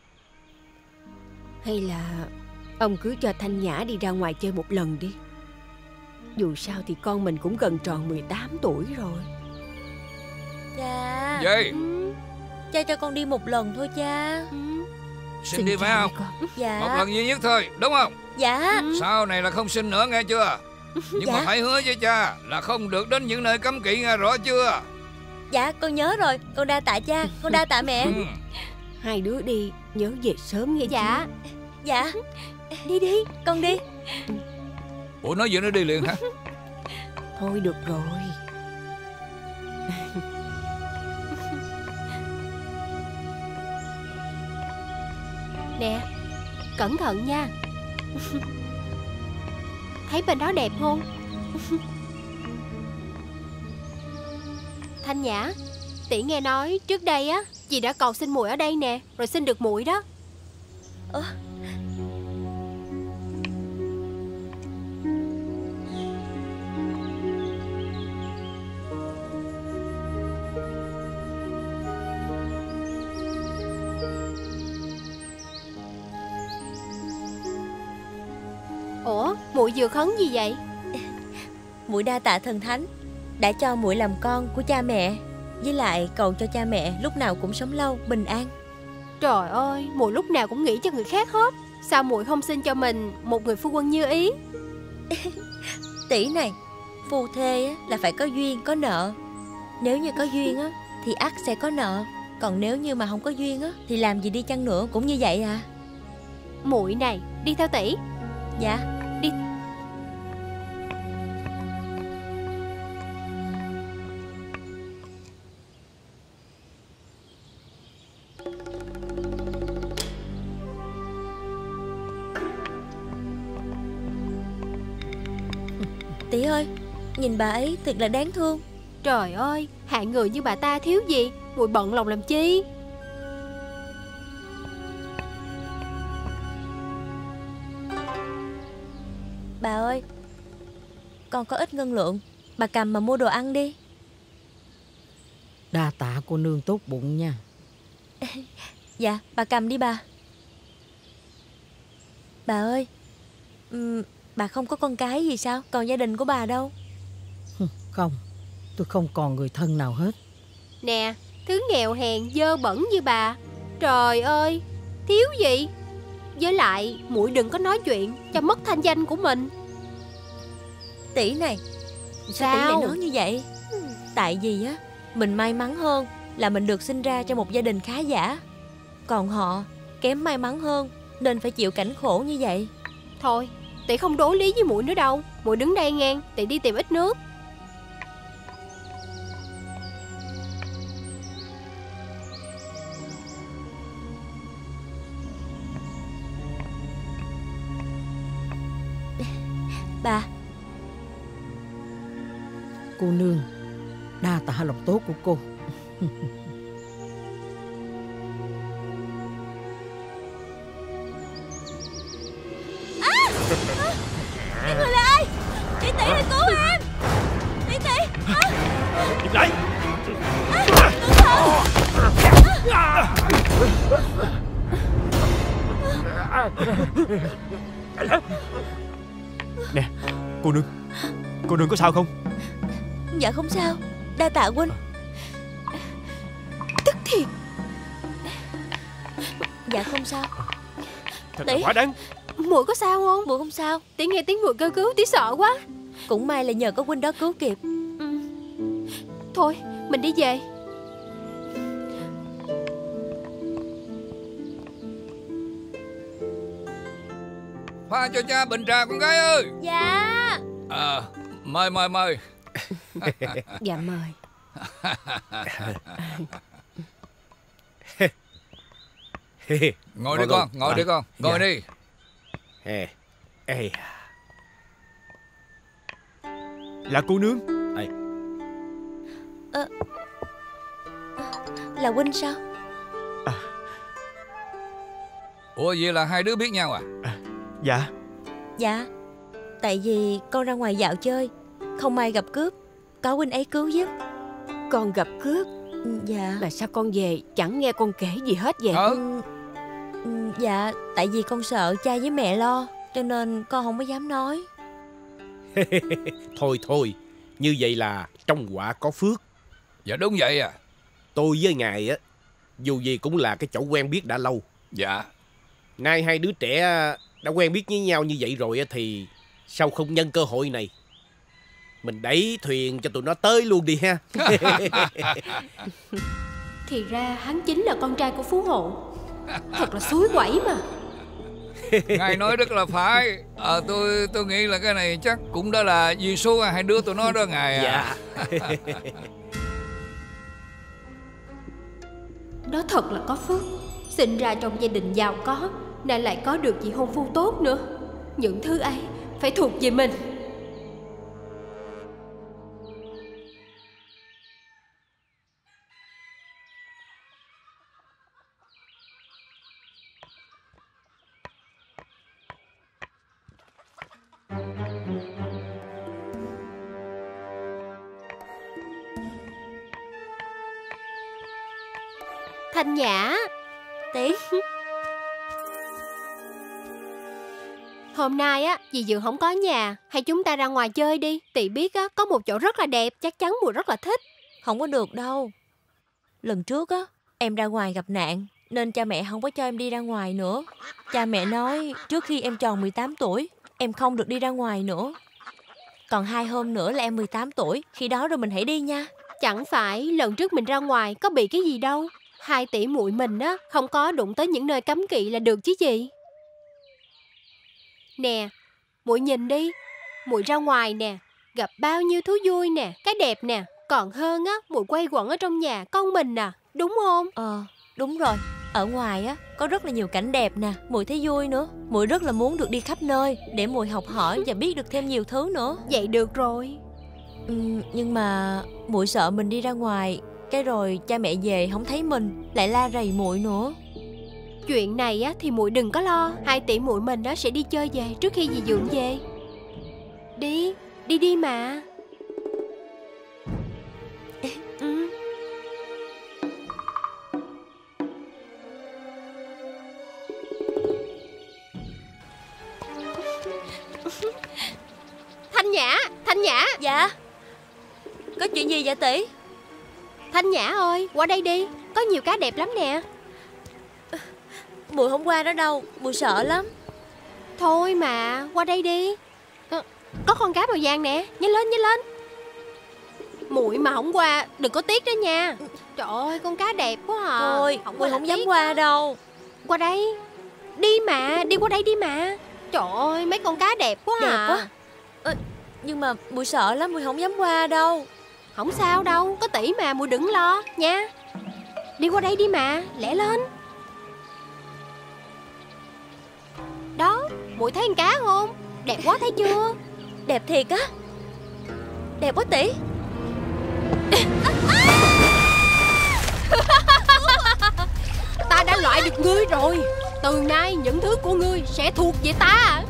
Hay là ông cứ cho Thanh Nhã đi ra ngoài chơi một lần đi. Dù sao thì con mình cũng gần tròn mười tám tuổi rồi. Cha. Vậy? Ừ. Cha cho con đi một lần thôi cha. Ừ. Xin, xin đi phải không? Dạ. Một lần duy nhất thôi đúng không? Dạ. Ừ. Sau này là không xin nữa nghe chưa? Nhưng dạ. mà phải hứa với cha là không được đến những nơi cấm kỵ, nghe rõ chưa? Dạ con nhớ rồi, con đa tạ cha, con đa tạ mẹ. Hai đứa đi, nhớ về sớm nghe. Dạ chứ. Dạ. Đi đi, con đi. Ủa nói vậy nó đi liền hả? Thôi được rồi. Nè, cẩn thận nha. Thấy bên đó đẹp không? Thanh Nhã, tỷ nghe nói trước đây á, dì đã cầu xin muội ở đây nè, rồi xin được muội đó. Ủa? Ủa, muội vừa khấn gì vậy? Muội đa tạ thần thánh đã cho muội làm con của cha mẹ, với lại cầu cho cha mẹ lúc nào cũng sống lâu, bình an. Trời ơi, muội lúc nào cũng nghĩ cho người khác hết, sao muội không xin cho mình một người phu quân như ý? Tỷ này, phu thê là phải có duyên có nợ. Nếu như có duyên á thì ắt sẽ có nợ, còn nếu như mà không có duyên á thì làm gì đi chăng nữa cũng như vậy à. Muội này, đi theo tỷ. Dạ. Đi. Tỷ ơi, nhìn bà ấy thật là đáng thương. Trời ơi, hạng người như bà ta thiếu gì, muội bận lòng làm chi. Bà ơi, con có ít ngân lượng, bà cầm mà mua đồ ăn đi. Đa tạ cô nương tốt bụng nha. Dạ, bà cầm đi bà. Bà ơi, um, bà không có con cái gì sao? Còn gia đình của bà đâu? Không, tôi không còn người thân nào hết. Nè, thứ nghèo hèn dơ bẩn như bà, trời ơi, thiếu gì. Với lại muội đừng có nói chuyện cho mất thanh danh của mình. Tỷ này, sao, sao tỷ lại nói như vậy? Tại vì á, mình may mắn hơn là mình được sinh ra trong một gia đình khá giả, còn họ kém may mắn hơn nên phải chịu cảnh khổ như vậy. Thôi, tỷ không đối lý với muội nữa đâu. Muội đứng đây ngang, tỷ đi tìm ít nước. Bà. Cô nương đa tạ lòng tốt của cô. À, à, cái người là ai? Tỷ tỷ là cứu em. Tỷ tỷ. Im lại. Nè, cô nương, cô nương có sao không? Dạ không sao, đa tạ huynh. Tức thiệt. Dạ không sao. Thật là quá đáng. Muội có sao không? Muội không sao. Tỷ nghe tiếng muội kêu cứu, tí sợ quá. Cũng may là nhờ có huynh đó cứu kịp. Ừ. Thôi, mình đi về. Pha cho cha bình trà con gái ơi. Dạ. À, mời mời mời. Dạ mời. Ngồi đi con, ngồi đi con, ngồi đi. Là cô nương. À, là huynh sao? À. Ủa vậy là hai đứa biết nhau à? À. Dạ. Dạ. Tại vì con ra ngoài dạo chơi, không may gặp cướp, có huynh ấy cứu giúp. Con gặp cướp? Dạ. Là sao con về chẳng nghe con kể gì hết vậy? Ờ. Dạ, tại vì con sợ cha với mẹ lo, cho nên con không có dám nói. Thôi thôi, như vậy là trong họa có phước. Dạ đúng vậy à. Tôi với ngài á, dù gì cũng là cái chỗ quen biết đã lâu. Dạ. Nay hai đứa trẻ đã quen biết với nhau như vậy rồi thì Sao không nhân cơ hội này mình đẩy thuyền cho tụi nó tới luôn đi ha. Thì ra hắn chính là con trai của Phú Hộ. Thật là suối quẩy mà. Ngài nói rất là phải. à, Tôi tôi nghĩ là cái này chắc cũng đã là duyên số hai đứa tụi nó đó Ngài à. Dạ. Nó thật là có phước. Sinh ra trong gia đình giàu có, nay lại có được vị hôn phu tốt nữa. Những thứ ấy phải thuộc về mình. Thanh Nhã tí. Hôm nay á, dì Dượng không có nhà, hay chúng ta ra ngoài chơi đi. Tì biết á, có một chỗ rất là đẹp, chắc chắn Mùi rất là thích. Không có được đâu. Lần trước á, em ra ngoài gặp nạn, nên cha mẹ không có cho em đi ra ngoài nữa. Cha mẹ nói trước khi em tròn mười tám tuổi, em không được đi ra ngoài nữa. Còn hai hôm nữa là em mười tám tuổi, khi đó rồi mình hãy đi nha. Chẳng phải lần trước mình ra ngoài có bị cái gì đâu. Hai tỷ muội mình á, không có đụng tới những nơi cấm kỵ là được chứ gì. Nè, muội nhìn đi. Muội ra ngoài nè, gặp bao nhiêu thú vui nè, cái đẹp nè. Còn hơn á, muội quay quẩn ở trong nhà con mình nè, đúng không? Ờ, đúng rồi. Ở ngoài á, có rất là nhiều cảnh đẹp nè, muội thấy vui nữa. Muội rất là muốn được đi khắp nơi, để muội học hỏi và biết được thêm nhiều thứ nữa. Vậy được rồi. Ừ, nhưng mà muội sợ mình đi ra ngoài, cái rồi cha mẹ về không thấy mình, lại la rầy muội nữa. Chuyện này á, thì muội đừng có lo. Hai tỷ muội mình á, sẽ đi chơi về trước khi dì Dượng về. Đi, đi đi mà. Ừ. Thanh Nhã, Thanh Nhã. Dạ. Có chuyện gì vậy tỷ? Thanh Nhã ơi, qua đây đi, có nhiều cá đẹp lắm nè. Mùi không qua đó đâu, mùi sợ lắm. Thôi mà, qua đây đi. À, có con cá màu vàng nè, nhanh lên nhanh lên. Mùi mà không qua, đừng có tiếc đó nha. Trời ơi, con cá đẹp quá à. Thôi, mùi không dám qua đâu. Qua đây, đi mà, đi qua đây đi mà. Trời ơi, mấy con cá đẹp quá à. Đẹp quá. À, nhưng mà mùi sợ lắm, mùi không dám qua đâu. Không sao đâu, có tỷ mà, muội đừng lo nha. Đi qua đây đi mà, lẹ lên. Đó, muội thấy con cá không? Đẹp quá thấy chưa? Đẹp thiệt á. Đẹp quá tỷ. Ta đã loại được ngươi rồi. Từ nay những thứ của ngươi sẽ thuộc về ta.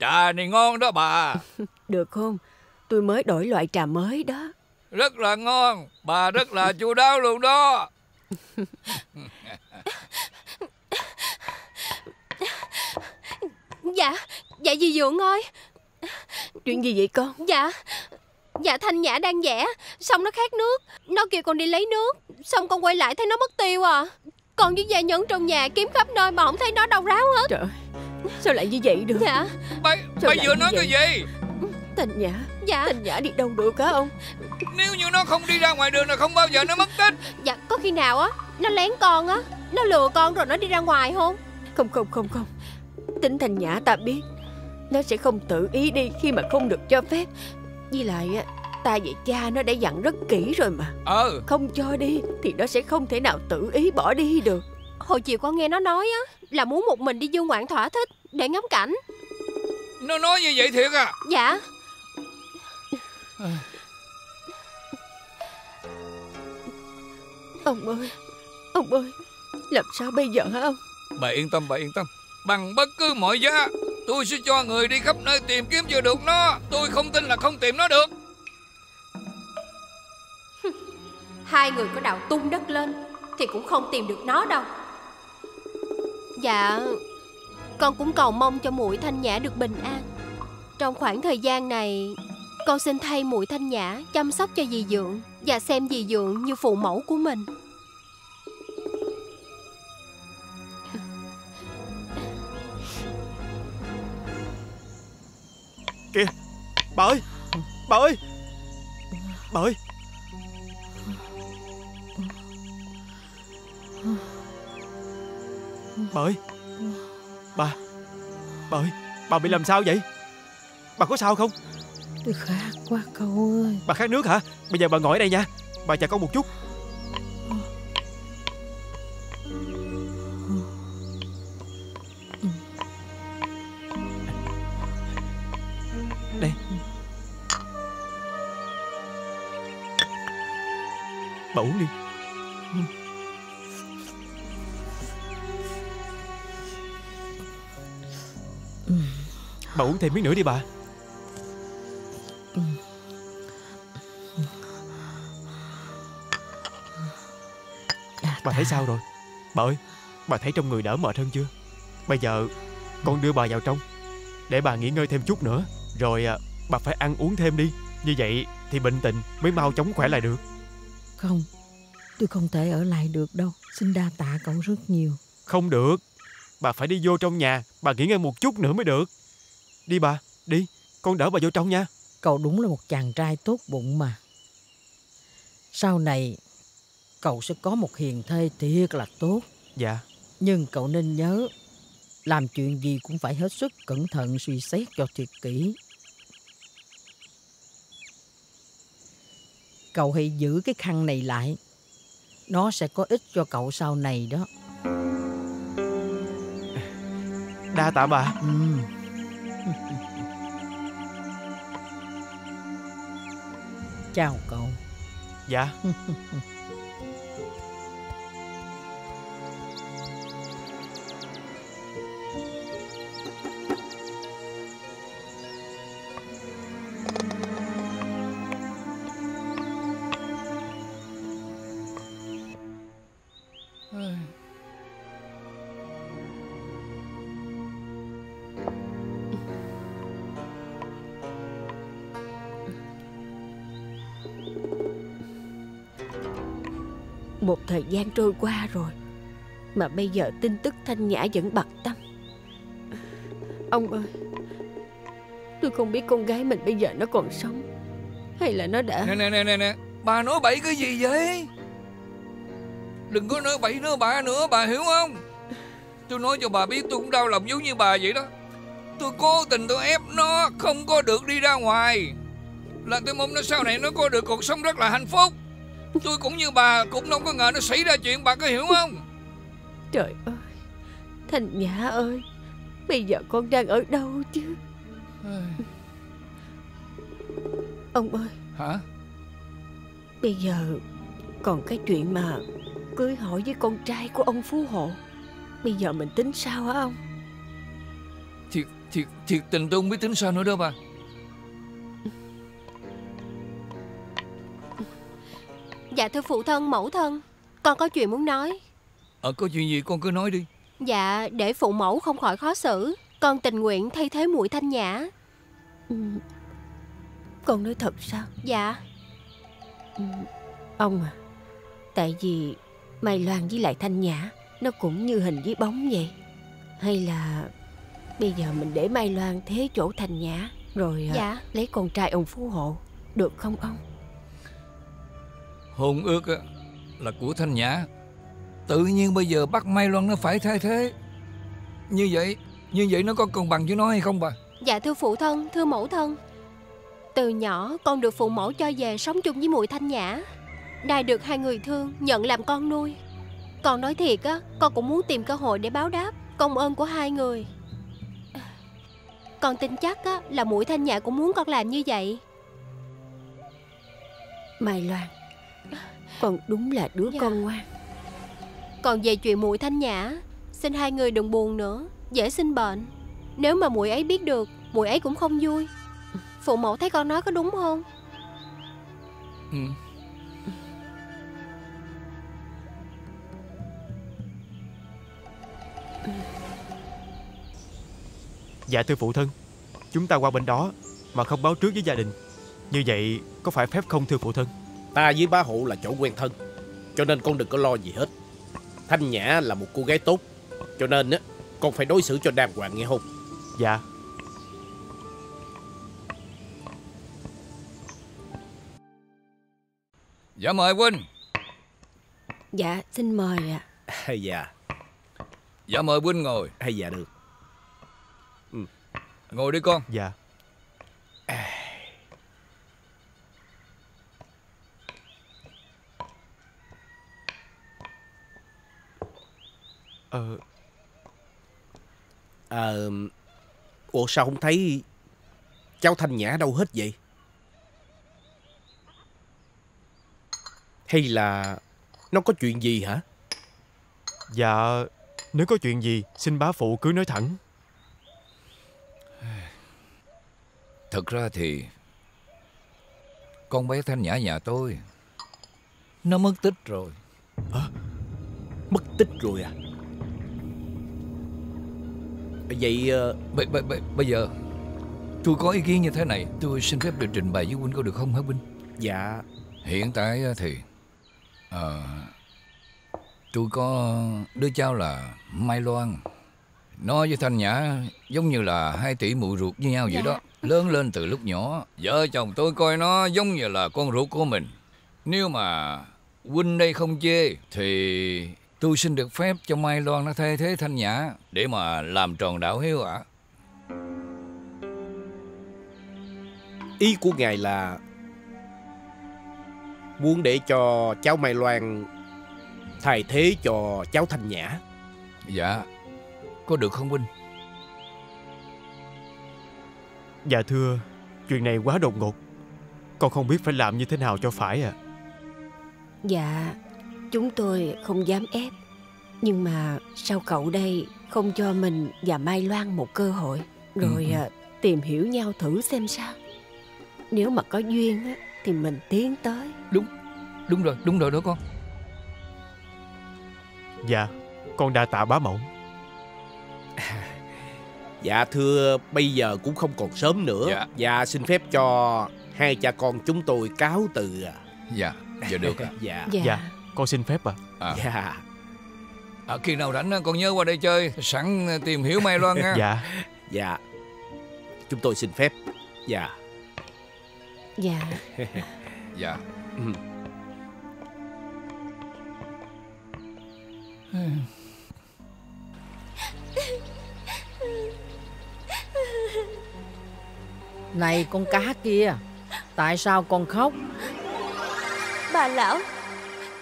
Trà này ngon đó bà. Được không? Tôi mới đổi loại trà mới đó. Rất là ngon. Bà rất là chu đáo luôn đó. Dạ, dạ dì Dượng ơi. Chuyện gì vậy con? Dạ, dạ Thanh Nhã đang vẽ, xong nó khát nước. Nó kêu con đi lấy nước, xong con quay lại thấy nó mất tiêu à. Con với gia nhân trong nhà kiếm khắp nơi mà không thấy nó đâu ráo hết. Trời, sao lại như vậy được? Dạ. Bà, bà vừa nói cái gì? Thanh Nhã. Dạ. Thanh Nhã đi đâu được hả ông? Nếu như nó không đi ra ngoài đường là không bao giờ nó mất tích. Dạ, có khi nào á, nó lén con á, nó lừa con rồi nó đi ra ngoài không? Không không không không. Tính Thanh Nhã ta biết, nó sẽ không tự ý đi khi mà không được cho phép. Với lại á, ta và cha nó đã dặn rất kỹ rồi mà. Ờ. Không cho đi thì nó sẽ không thể nào tự ý bỏ đi được. Hồi chiều con nghe nó nói á, là muốn một mình đi du ngoạn thỏa thích để ngắm cảnh. Nó nói như vậy thiệt à? Dạ. Ông ơi, ông ơi, làm sao bây giờ hả ông? Bà yên tâm, bà yên tâm. Bằng bất cứ mọi giá, tôi sẽ cho người đi khắp nơi tìm kiếm cho được nó. Tôi không tin là không tìm nó được. Hai người có đào tung đất lên thì cũng không tìm được nó đâu. Dạ, con cũng cầu mong cho muội Thanh Nhã được bình an. Trong khoảng thời gian này, con xin thay muội Thanh Nhã chăm sóc cho dì Dượng và xem dì Dượng như phụ mẫu của mình. Kìa, bà ơi, bà ơi, bà ơi. Bà ơi, bà, bà ơi, bà bị làm sao vậy? Bà có sao không? Tôi khát quá cậu ơi. Bà khát nước hả? Bây giờ bà ngồi ở đây nha. Bà chờ con một chút. Đây. Bà uống đi. Bà uống thêm miếng nữa đi bà. Bà thấy sao rồi? Bà ơi, bà thấy trong người đỡ mệt hơn chưa? Bây giờ con đưa bà vào trong để bà nghỉ ngơi thêm chút nữa. Rồi bà phải ăn uống thêm đi. Như vậy thì bệnh tình mới mau chóng khỏe lại được. Không, tôi không thể ở lại được đâu. Xin đa tạ cậu rất nhiều. Không được, bà phải đi vô trong nhà. Bà nghỉ ngơi một chút nữa mới được. Đi bà, đi. Con đỡ bà vô trong nha. Cậu đúng là một chàng trai tốt bụng mà. Sau này cậu sẽ có một hiền thê thiệt là tốt. Dạ. Nhưng cậu nên nhớ, làm chuyện gì cũng phải hết sức cẩn thận, suy xét cho thiệt kỹ. Cậu hãy giữ cái khăn này lại. Nó sẽ có ích cho cậu sau này đó. Đa tạ bà. Ừ. Chào cậu. Dạ. Một thời gian trôi qua rồi mà bây giờ tin tức Thanh Nhã vẫn bặt tăm. Ông ơi, tôi không biết con gái mình bây giờ nó còn sống hay là nó đã... Nè nè nè nè nè, bà nói bậy cái gì vậy? Đừng có nói bậy nữa bà nữa, bà hiểu không? Tôi nói cho bà biết tôi cũng đau lòng giống như bà vậy đó. Tôi cố tình tôi ép nó không có được đi ra ngoài, là tôi mong nó sau này nó có được cuộc sống rất là hạnh phúc. Tôi cũng như bà, cũng không có ngờ nó xảy ra chuyện, bà có hiểu không? Trời ơi, Thanh Nhã ơi, bây giờ con đang ở đâu chứ? Ông ơi. Hả? Bây giờ còn cái chuyện mà cưới hỏi với con trai của ông Phú Hộ, bây giờ mình tính sao hả ông? Thiệt, thiệt, thiệt tình tôi không biết tính sao nữa đâu bà. Dạ thưa phụ thân, mẫu thân, con có chuyện muốn nói. Ờ, có chuyện gì con cứ nói đi. Dạ, để phụ mẫu không khỏi khó xử, con tình nguyện thay thế muội Thanh Nhã. Ừ. Con nói thật sao? Dạ. Ừ. Ông à, tại vì Mai Loan với lại Thanh Nhã nó cũng như hình với bóng vậy. Hay là bây giờ mình để Mai Loan thế chỗ Thanh Nhã, rồi dạ. à, lấy con trai ông Phú Hộ, được không ông? Hôn ước là của Thanh Nhã, tự nhiên bây giờ bắt Mai Loan nó phải thay thế. Như vậy, như vậy nó có công bằng với nó hay không bà? Dạ thưa phụ thân, thưa mẫu thân, từ nhỏ con được phụ mẫu cho về sống chung với muội Thanh Nhã, nay được hai người thương nhận làm con nuôi. Con nói thiệt á, con cũng muốn tìm cơ hội để báo đáp công ơn của hai người. Con tin chắc á, là muội Thanh Nhã cũng muốn con làm như vậy. Mai Loan, con đúng là đứa dạ. con ngoan. Còn về chuyện muội Thanh Nhã, xin hai người đừng buồn nữa, dễ sinh bệnh. Nếu mà muội ấy biết được, muội ấy cũng không vui. Phụ mẫu thấy con nói có đúng không? Ừ. Dạ thưa phụ thân, chúng ta qua bên đó mà không báo trước với gia đình, như vậy có phải phép không thưa phụ thân? Ta với bá hộ là chỗ quen thân, cho nên con đừng có lo gì hết. Thanh Nhã là một cô gái tốt, cho nên á con phải đối xử cho đàng hoàng nghe không? Dạ. Dạ mời huynh. Dạ xin mời ạ. À. Dạ. Dạ mời huynh ngồi. Hay dạ được. Ừ. Ngồi đi con. Dạ. Ờ Ờ à, ủa sao không thấy cháu Thanh Nhã đâu hết vậy? Hay là nó có chuyện gì hả? Dạ, nếu có chuyện gì xin bá phụ cứ nói thẳng. Thật ra thì con bé Thanh Nhã nhà tôi nó mất tích rồi. Hả? Mất tích rồi à? Vậy bây b, b, bây giờ tôi có ý kiến như thế này, tôi xin phép được trình bày với huynh có được không hả huynh? Dạ. Hiện tại thì à, tôi có đứa cháu là Mai Loan, nó với Thanh Nhã giống như là hai tỷ muội ruột với nhau. Dạ. Vậy đó, lớn lên từ lúc nhỏ, vợ chồng tôi coi nó giống như là con ruột của mình. Nếu mà huynh đây không chê thì tôi xin được phép cho Mai Loan nó thay thế Thanh Nhã để mà làm tròn đạo hiếu ạ. À. Ý của ngài là muốn để cho cháu Mai Loan thay thế cho cháu Thanh Nhã? Dạ. Có được không huynh? Dạ thưa, chuyện này quá đột ngột, con không biết phải làm như thế nào cho phải ạ. À. Dạ, chúng tôi không dám ép, nhưng mà sao cậu đây không cho mình và Mai Loan một cơ hội, rồi ừ. tìm hiểu nhau thử xem sao. Nếu mà có duyên á thì mình tiến tới. Đúng, đúng rồi, đúng rồi đó con. Dạ, con đa tạ bá mẫu. Dạ thưa, bây giờ cũng không còn sớm nữa. Dạ, dạ xin phép cho hai cha con chúng tôi cáo từ. Dạ, giờ được ạ. Dạ. Dạ. Dạ, con xin phép ạ. À. À. Dạ. À, khi nào rảnh con nhớ qua đây chơi, sẵn tìm hiểu Mai Loan nha. Dạ. Dạ. Chúng tôi xin phép. Dạ. Dạ. Dạ. Này con cá kia, tại sao con khóc? Bà lão,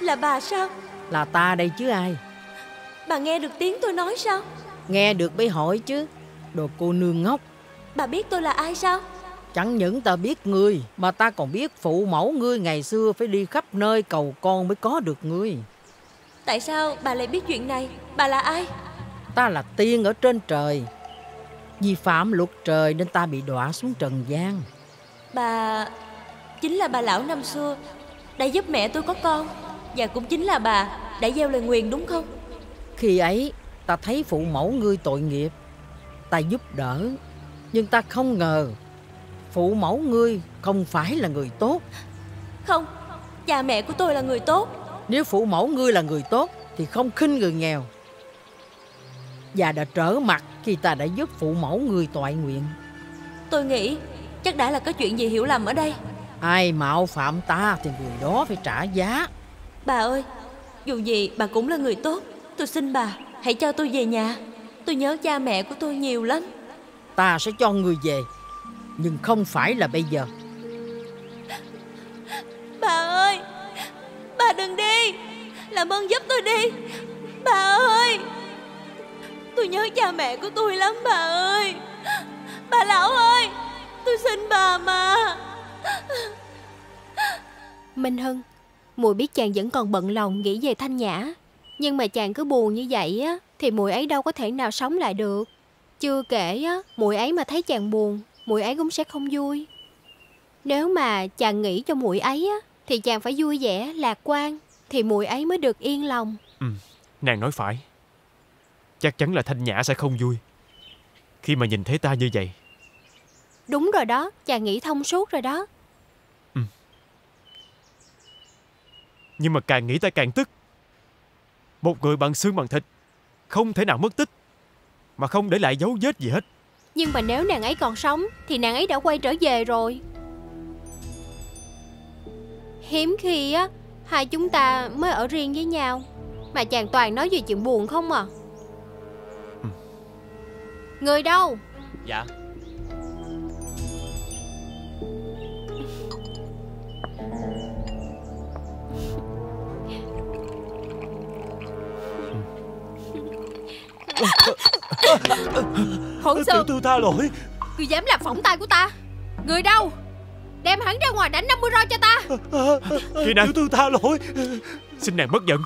là bà sao? Là ta đây chứ ai. Bà nghe được tiếng tôi nói sao? Nghe được mới hỏi chứ, đồ cô nương ngốc. Bà biết tôi là ai sao? Chẳng những ta biết ngươi mà ta còn biết phụ mẫu ngươi ngày xưa phải đi khắp nơi cầu con mới có được ngươi. Tại sao bà lại biết chuyện này? Bà là ai? Ta là tiên ở trên trời, vì phạm luật trời nên ta bị đọa xuống trần gian. Bà chính là bà lão năm xưa đã giúp mẹ tôi có con, và cũng chính là bà đã gieo lời nguyền đúng không? Khi ấy ta thấy phụ mẫu ngươi tội nghiệp, ta giúp đỡ, nhưng ta không ngờ phụ mẫu ngươi không phải là người tốt. Không, cha mẹ của tôi là người tốt. Nếu phụ mẫu ngươi là người tốt thì không khinh người nghèo, và đã trở mặt khi ta đã giúp phụ mẫu ngươi toại nguyện. Tôi nghĩ chắc đã là có chuyện gì hiểu lầm ở đây. Ai mạo phạm ta thì người đó phải trả giá. Bà ơi, dù gì bà cũng là người tốt, tôi xin bà hãy cho tôi về nhà. Tôi nhớ cha mẹ của tôi nhiều lắm. Ta sẽ cho người về, nhưng không phải là bây giờ. Bà ơi, bà đừng đi, làm ơn giúp tôi đi. Bà ơi, tôi nhớ cha mẹ của tôi lắm bà ơi. Bà lão ơi, tôi xin bà mà. Minh Hưng, muội biết chàng vẫn còn bận lòng nghĩ về Thanh Nhã, nhưng mà chàng cứ buồn như vậy á thì muội ấy đâu có thể nào sống lại được. Chưa kể á, muội ấy mà thấy chàng buồn, muội ấy cũng sẽ không vui. Nếu mà chàng nghĩ cho muội ấy á thì chàng phải vui vẻ, lạc quan, thì muội ấy mới được yên lòng. Ừ, nàng nói phải. Chắc chắn là Thanh Nhã sẽ không vui. khi mà nhìn thấy ta như vậy. Đúng rồi đó, chàng nghĩ thông suốt rồi đó. Ừ. Nhưng mà càng nghĩ ta càng tức. Một người bằng xương bằng thịt, không thể nào mất tích mà không để lại dấu vết gì hết. Nhưng mà nếu nàng ấy còn sống thì nàng ấy đã quay trở về rồi. Hiếm khi á, hai chúng ta mới ở riêng với nhau, mà chàng toàn nói về chuyện buồn không à. Ừ. Người đâu? Dạ. Khốn sư, tôi tha lỗi. Tôi dám làm phỏng tay của ta. Người đâu? Đem hắn ra ngoài đánh năm mươi roi cho ta. Khi nàng, tôi tha lỗi. Xin nàng bất giận.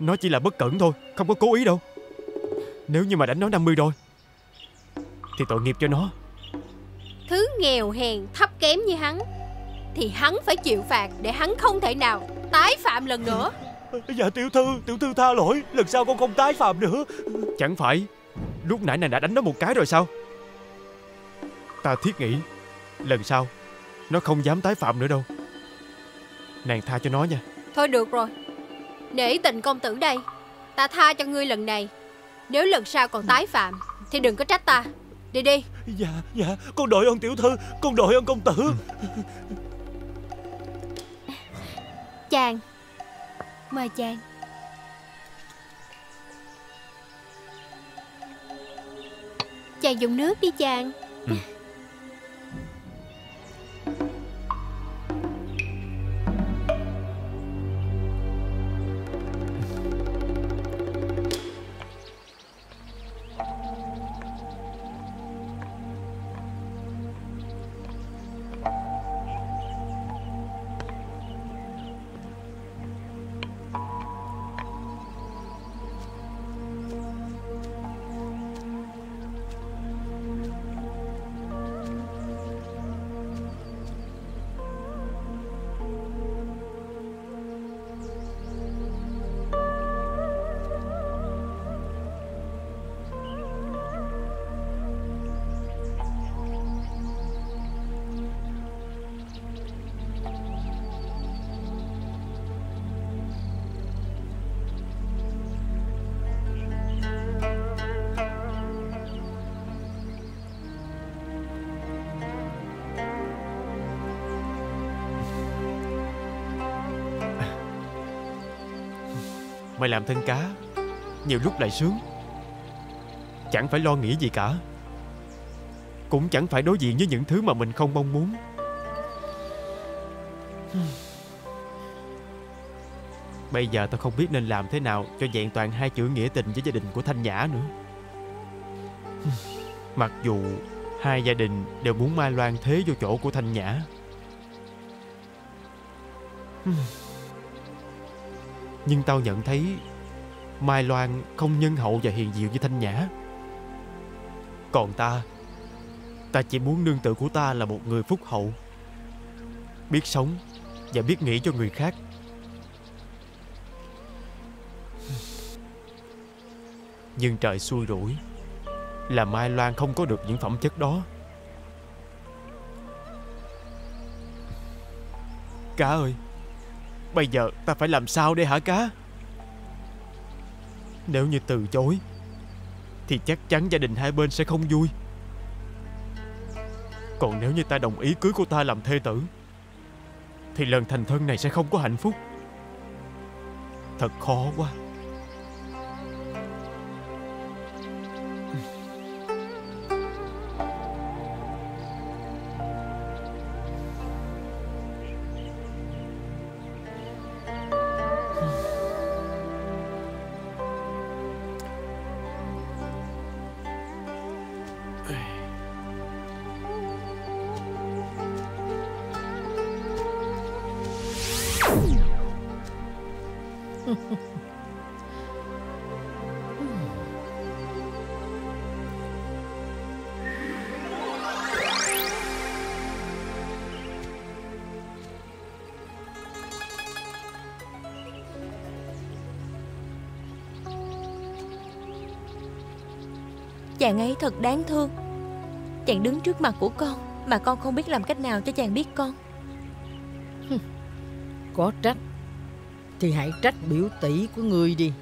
Nó chỉ là bất cẩn thôi, không có cố ý đâu. Nếu như mà đánh nó năm mươi roi thì tội nghiệp cho nó. Thứ nghèo hèn thấp kém như hắn thì hắn phải chịu phạt, để hắn không thể nào tái phạm lần nữa. Dạ tiểu thư, tiểu thư tha lỗi. Lần sau con không tái phạm nữa. Chẳng phải lúc nãy nàng đã đánh nó một cái rồi sao? Ta thiết nghĩ lần sau nó không dám tái phạm nữa đâu. Nàng tha cho nó nha. Thôi được rồi, nể tình công tử đây, ta tha cho ngươi lần này. Nếu lần sau còn tái phạm thì đừng có trách ta. Đi đi. Dạ, dạ, con đội ơn tiểu thư, con đội ơn công tử. Ừ. Chàng, mời chàng. Chàng dùng nước đi chàng. Ừ. Mày làm thân cá, nhiều lúc lại sướng. Chẳng phải lo nghĩ gì cả, cũng chẳng phải đối diện với những thứ mà mình không mong muốn. Bây giờ tao không biết nên làm thế nào cho vẹn toàn hai chữ nghĩa tình với gia đình của Thanh Nhã nữa. Mặc dù hai gia đình đều muốn Mai Loan thế vô chỗ của Thanh Nhã, nhưng tao nhận thấy Mai Loan không nhân hậu và hiền diệu với Thanh Nhã. Còn ta, ta chỉ muốn nương tựa của ta là một người phúc hậu, biết sống và biết nghĩ cho người khác. Nhưng trời xui rủi là Mai Loan không có được những phẩm chất đó. Cá ơi, bây giờ ta phải làm sao đây hả cá? Nếu như từ chối thì chắc chắn gia đình hai bên sẽ không vui. Còn nếu như ta đồng ý cưới cô ta làm thê tử thì lần thành thân này sẽ không có hạnh phúc. Thật khó quá. Chàng ấy thật đáng thương. Chàng đứng trước mặt của con mà con không biết làm cách nào cho chàng biết con. Có trách thì hãy trách biểu tỷ của người đi.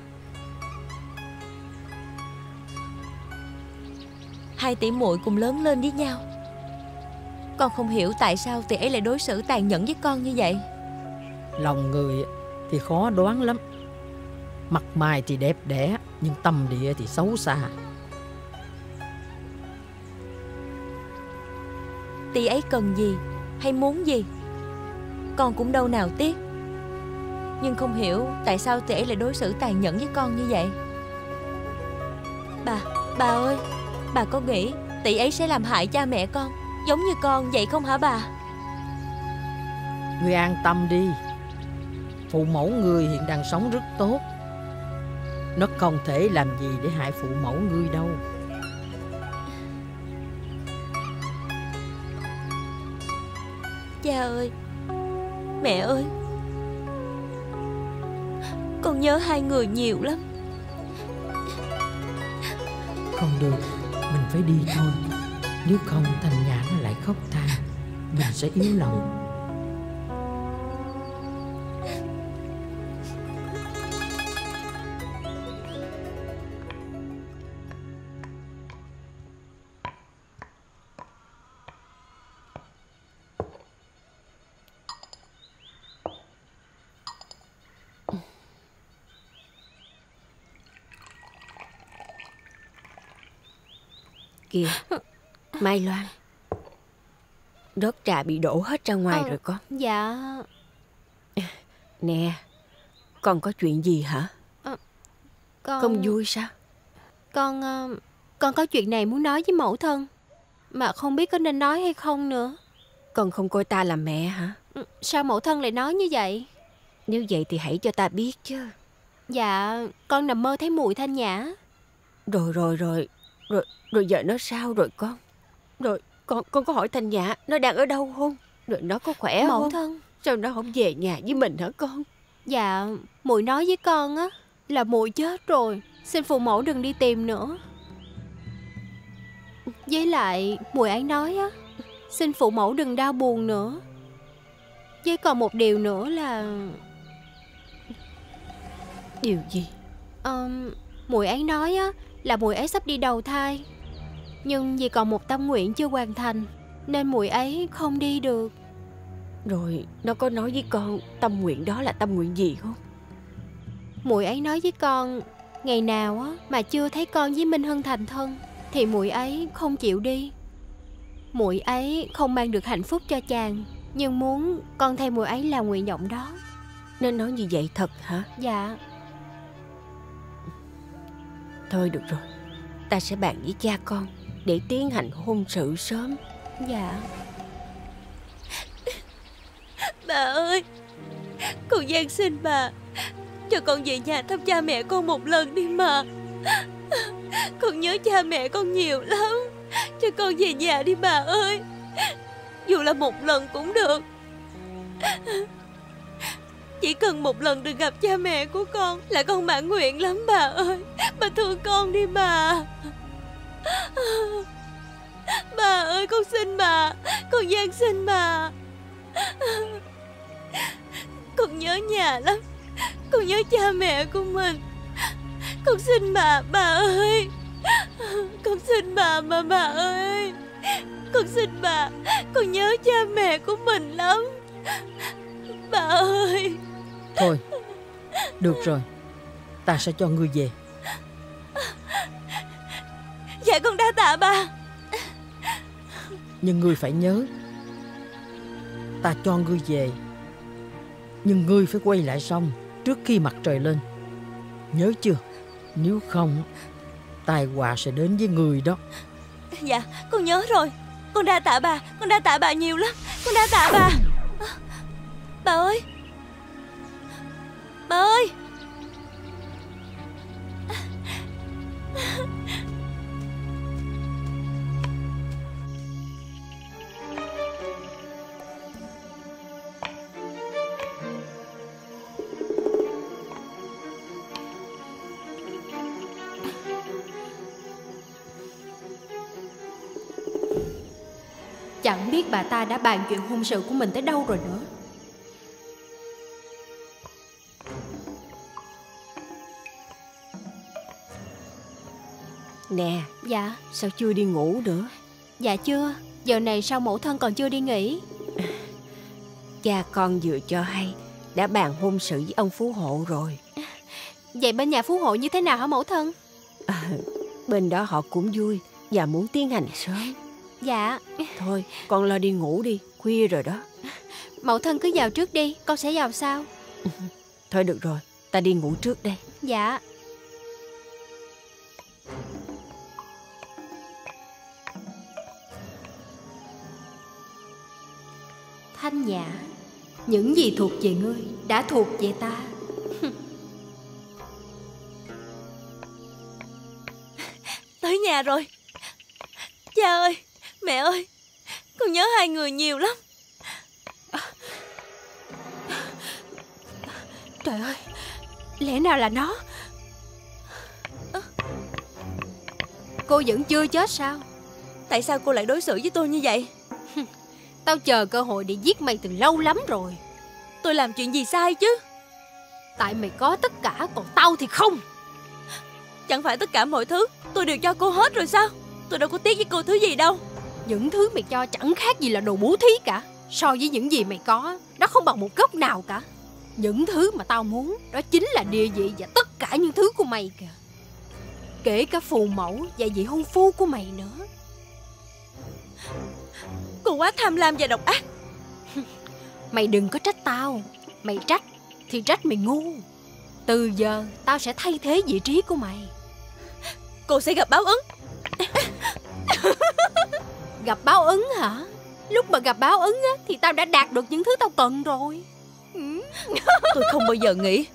Hai tỷ muội cùng lớn lên với nhau. Con không hiểu tại sao tỷ ấy lại đối xử tàn nhẫn với con như vậy. Lòng người thì khó đoán lắm. Mặt mày thì đẹp đẽ, nhưng tâm địa thì xấu xa. Tỷ ấy cần gì hay muốn gì, con cũng đâu nào tiếc. Nhưng không hiểu tại sao tỷ ấy lại đối xử tàn nhẫn với con như vậy. Bà, bà ơi, bà có nghĩ tỷ ấy sẽ làm hại cha mẹ con giống như con vậy không hả bà? Ngươi an tâm đi. Phụ mẫu ngươi hiện đang sống rất tốt. Nó không thể làm gì để hại phụ mẫu ngươi đâu. Cha ơi, mẹ ơi, con nhớ hai người nhiều lắm. Không được, mình phải đi thôi. Nếu không Thanh Nhã nó lại khóc than, mình sẽ yếu lòng. Kìa, Mai Loan, rớt trà bị đổ hết ra ngoài à, rồi con. Dạ. Nè, con có chuyện gì hả? À, con... Không vui sao? Con con có chuyện này muốn nói với mẫu thân, mà không biết có nên nói hay không nữa. Con không coi ta là mẹ hả? Sao mẫu thân lại nói như vậy? Nếu vậy thì hãy cho ta biết chứ. Dạ, con nằm mơ thấy mùi Thanh Nhã. Rồi rồi rồi Rồi rồi giờ nó sao rồi con? Rồi con con có hỏi Thanh Nhã nó đang ở đâu không? Rồi nó có khỏe Mẫu không? Mẫu thân, sao nó không về nhà với mình hả con? Dạ, muội nói với con á là muội chết rồi, xin phụ mẫu đừng đi tìm nữa. Với lại muội ấy nói á, xin phụ mẫu đừng đau buồn nữa. Với còn một điều nữa là... Điều gì? À, muội ấy nói á là muội ấy sắp đi đầu thai, nhưng vì còn một tâm nguyện chưa hoàn thành nên muội ấy không đi được. Rồi nó có nói với con tâm nguyện đó là tâm nguyện gì không? Muội ấy nói với con, ngày nào á mà chưa thấy con với Minh Hưng thành thân thì muội ấy không chịu đi. Muội ấy không mang được hạnh phúc cho chàng, nhưng muốn con theo muội ấy là nguyện vọng đó. Nên nói như vậy thật hả? Dạ. Thôi được rồi, ta sẽ bàn với cha con để tiến hành hôn sự sớm. Dạ. Bà ơi, con van xin bà cho con về nhà thăm cha mẹ con một lần đi mà. Con nhớ cha mẹ con nhiều lắm. Cho con về nhà đi bà ơi, dù là một lần cũng được. Chỉ cần một lần được gặp cha mẹ của con là con mãn nguyện lắm bà ơi. Bà thương con đi bà. Bà ơi, con xin bà, con van xin bà. Con nhớ nhà lắm, con nhớ cha mẹ của mình. Con xin bà, bà ơi. Con xin bà mà bà ơi. Con xin bà, con nhớ cha mẹ của mình lắm bà ơi. Thôi, được rồi, ta sẽ cho ngươi về. Dạ con đa tạ bà. Nhưng ngươi phải nhớ, ta cho ngươi về, nhưng ngươi phải quay lại xong trước khi mặt trời lên. Nhớ chưa? Nếu không, tai họa sẽ đến với ngươi đó. Dạ, con nhớ rồi. Con đa tạ bà, con đa tạ bà nhiều lắm. Con đa tạ bà. Bà ơi, bà ơi. Chẳng biết bà ta đã bàn chuyện hôn sự của mình tới đâu rồi nữa. Nè. Dạ. Sao chưa đi ngủ nữa? Dạ chưa. Giờ này sao mẫu thân còn chưa đi nghỉ? Cha con vừa cho hay đã bàn hôn sự với ông Phú Hộ rồi. Vậy bên nhà Phú Hộ như thế nào hả mẫu thân? À, bên đó họ cũng vui và muốn tiến hành sớm. Dạ. Thôi con lo đi ngủ đi, khuya rồi đó. Mẫu thân cứ vào trước đi, con sẽ vào sau. Thôi được rồi, ta đi ngủ trước đây. Dạ. Thanh Nhã, những gì thuộc về ngươi đã thuộc về ta. Tới nhà rồi. Cha ơi, mẹ ơi, con nhớ hai người nhiều lắm. Trời ơi, lẽ nào là nó? Cô vẫn chưa chết sao? Tại sao cô lại đối xử với tôi như vậy? Tao chờ cơ hội để giết mày từ lâu lắm rồi. Tôi làm chuyện gì sai chứ? Tại mày có tất cả, còn tao thì không. Chẳng phải tất cả mọi thứ tôi đều cho cô hết rồi sao? Tôi đâu có tiếc với cô thứ gì đâu. Những thứ mày cho chẳng khác gì là đồ bố thí cả. So với những gì mày có, nó không bằng một góc nào cả. Những thứ mà tao muốn, đó chính là địa vị và tất cả những thứ của mày kìa. Kể cả phù mẫu và vị hôn phu của mày nữa. Cô quá tham lam và độc ác. Mày đừng có trách tao. Mày trách thì trách mày ngu. Từ giờ tao sẽ thay thế vị trí của mày. Cô sẽ gặp báo ứng. Gặp báo ứng hả? Lúc mà gặp báo ứng á, thì tao đã đạt được những thứ tao cần rồi. Tôi không bao giờ nghĩ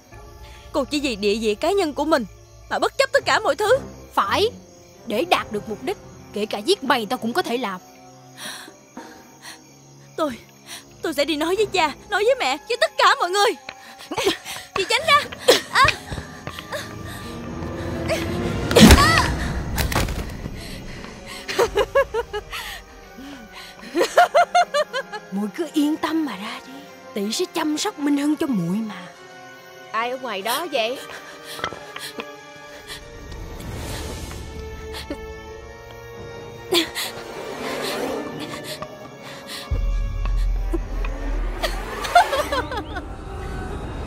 cô chỉ vì địa vị cá nhân của mình mà bất chấp tất cả mọi thứ. Phải. Để đạt được mục đích, kể cả giết mày tao cũng có thể làm. Tôi Tôi sẽ đi nói với cha, nói với mẹ, với tất cả mọi người. Chị tránh ra. à. À. Muội cứ yên tâm mà ra đi. Tỷ sẽ chăm sóc Minh Hưng cho muội mà. Ai ở ngoài đó vậy?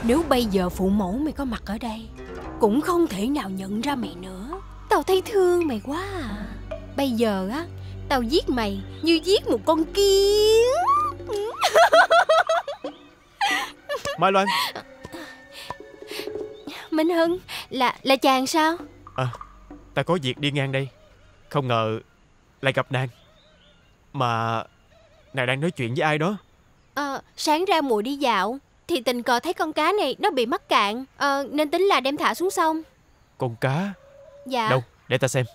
Nếu bây giờ phụ mẫu mày có mặt ở đây, cũng không thể nào nhận ra mày nữa. Tao thấy thương mày quá à. Bây giờ á, tao giết mày như giết một con kiến. Mai Loan. Minh Hưng, là là chàng sao? À, ta có việc đi ngang đây, không ngờ lại gặp nàng. Mà nàng đang nói chuyện với ai đó? À, sáng ra muội đi dạo thì tình cờ thấy con cá này nó bị mắc cạn, à, nên tính là đem thả xuống sông. Con cá? Dạ. Đâu, để ta xem.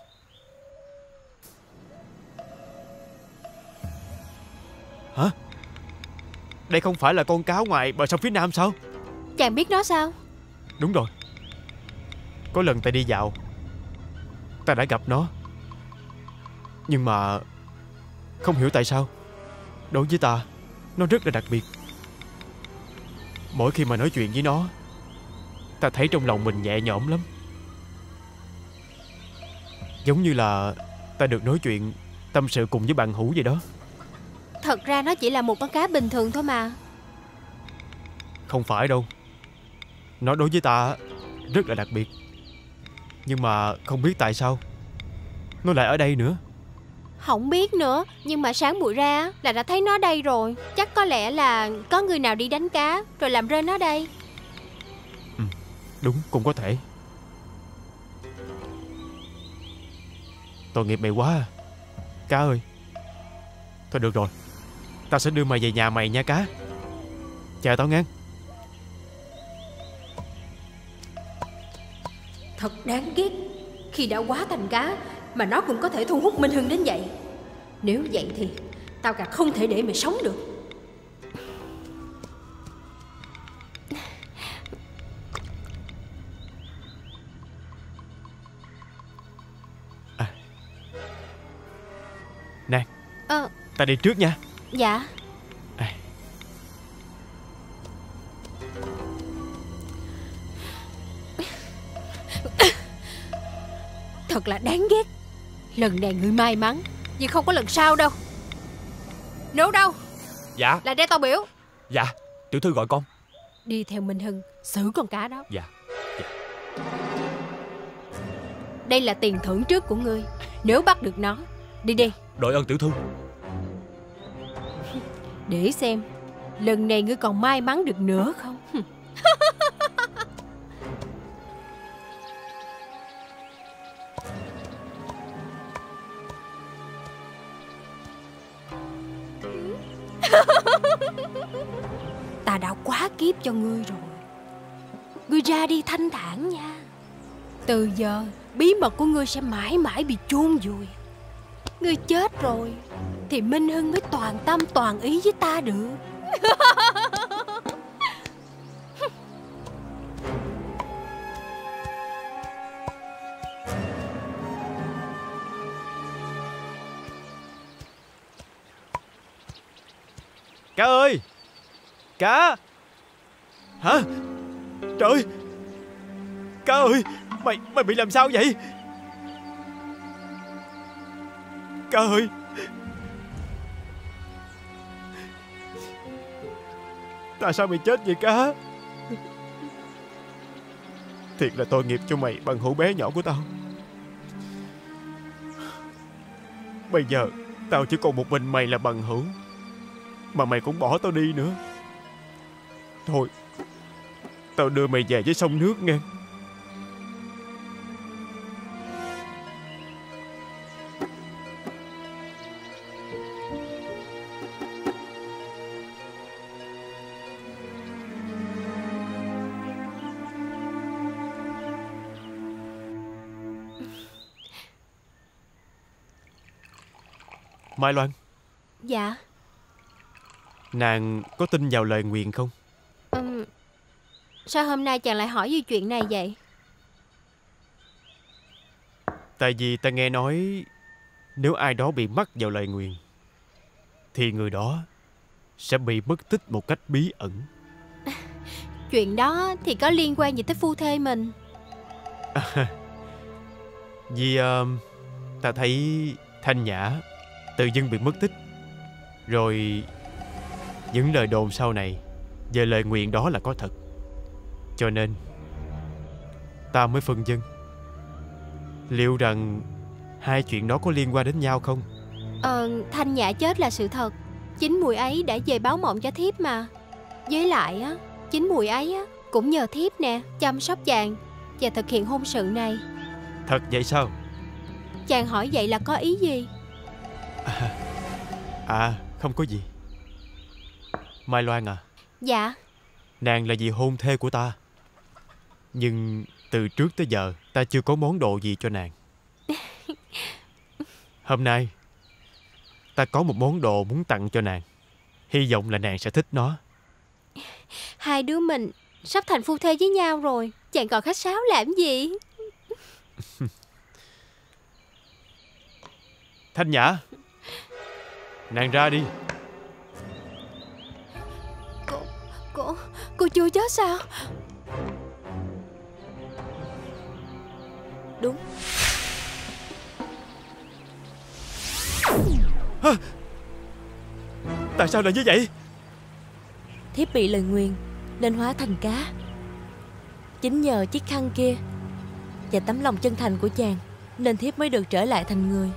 Hả? Đây không phải là con cá ngoài bờ sông phía nam sao? Chàng biết nó sao? Đúng rồi. Có lần ta đi dạo, ta đã gặp nó. Nhưng mà không hiểu tại sao, đối với ta, nó rất là đặc biệt. Mỗi khi mà nói chuyện với nó, ta thấy trong lòng mình nhẹ nhõm lắm. Giống như là ta được nói chuyện, tâm sự cùng với bạn hữu vậy đó. Thật ra nó chỉ là một con cá bình thường thôi mà. Không phải đâu. Nó đối với ta rất là đặc biệt. Nhưng mà không biết tại sao nó lại ở đây nữa. Không biết nữa, nhưng mà sáng buổi ra là đã thấy nó đây rồi. Chắc có lẽ là có người nào đi đánh cá rồi làm rơi nó đây. Ừ, đúng, cũng có thể. Tội nghiệp mày quá à, cá ơi. Thôi được rồi, tao sẽ đưa mày về nhà mày nha cá. Chờ tao nghe. Thật đáng ghét, khi đã quá thành cá mà nó cũng có thể thu hút Minh Hưng đến vậy. Nếu vậy thì tao càng không thể để mày sống được. À. Nè, ờ. ta đi trước nha. Dạ. À. Thật là đáng ghét. Lần này ngươi may mắn, nhưng không có lần sau đâu. Nếu đâu. Dạ. Lại đây tao biểu. Dạ. Tiểu thư gọi con. Đi theo Minh Hưng xử con cá đó. Dạ. Dạ. Đây là tiền thưởng trước của ngươi, nếu bắt được nó. Đi đi. Đội ơn tiểu thư. Để xem lần này ngươi còn may mắn được nữa không. Ta đã quá kiếp cho ngươi rồi. Ngươi ra đi thanh thản nha. Từ giờ bí mật của ngươi sẽ mãi mãi bị chôn vùi. Ngươi chết rồi thì Minh Hưng mới toàn tâm toàn ý với ta được. Cá ơi! Cá! Hả? Trời! Cá ơi! Mày mày bị làm sao vậy? Cá ơi! Tại sao mày chết vậy cá? Thiệt là tội nghiệp cho mày, bằng hữu bé nhỏ của tao. Bây giờ tao chỉ còn một mình mày là bằng hữu, mà mày cũng bỏ tao đi nữa. Thôi, tao đưa mày về với sông nước nghe. Mai Loan. Dạ. Nàng có tin vào lời nguyền không? Ừ. Sao hôm nay chàng lại hỏi về chuyện này vậy? Tại vì ta nghe nói nếu ai đó bị mắc vào lời nguyền thì người đó sẽ bị mất tích một cách bí ẩn. À, chuyện đó thì có liên quan gì tới phu thê mình? À, vì uh, ta thấy Thanh Nhã tự dưng bị mất tích. Rồi những lời đồn sau này về lời nguyền đó là có thật, cho nên ta mới phân vân liệu rằng hai chuyện đó có liên quan đến nhau không. Ờ, Thanh Nhã chết là sự thật. Chính muội ấy đã về báo mộng cho thiếp mà. Với lại á, chính muội ấy á cũng nhờ thiếp nè chăm sóc chàng và thực hiện hôn sự này. Thật vậy sao? Chàng hỏi vậy là có ý gì? À, à không có gì. Mai Loan à. Dạ. Nàng là vị hôn thê của ta, nhưng từ trước tới giờ ta chưa có món đồ gì cho nàng. Hôm nay ta có một món đồ muốn tặng cho nàng, hy vọng là nàng sẽ thích nó. Hai đứa mình sắp thành phu thê với nhau rồi, chàng còn khách sáo làm gì? Thanh Nhã, nàng ra đi. Cô, cô chưa chết sao? Đúng. Hả? Tại sao lại như vậy? Thiếp bị lời nguyền nên hóa thành cá. Chính nhờ chiếc khăn kia và tấm lòng chân thành của chàng nên thiếp mới được trở lại thành người.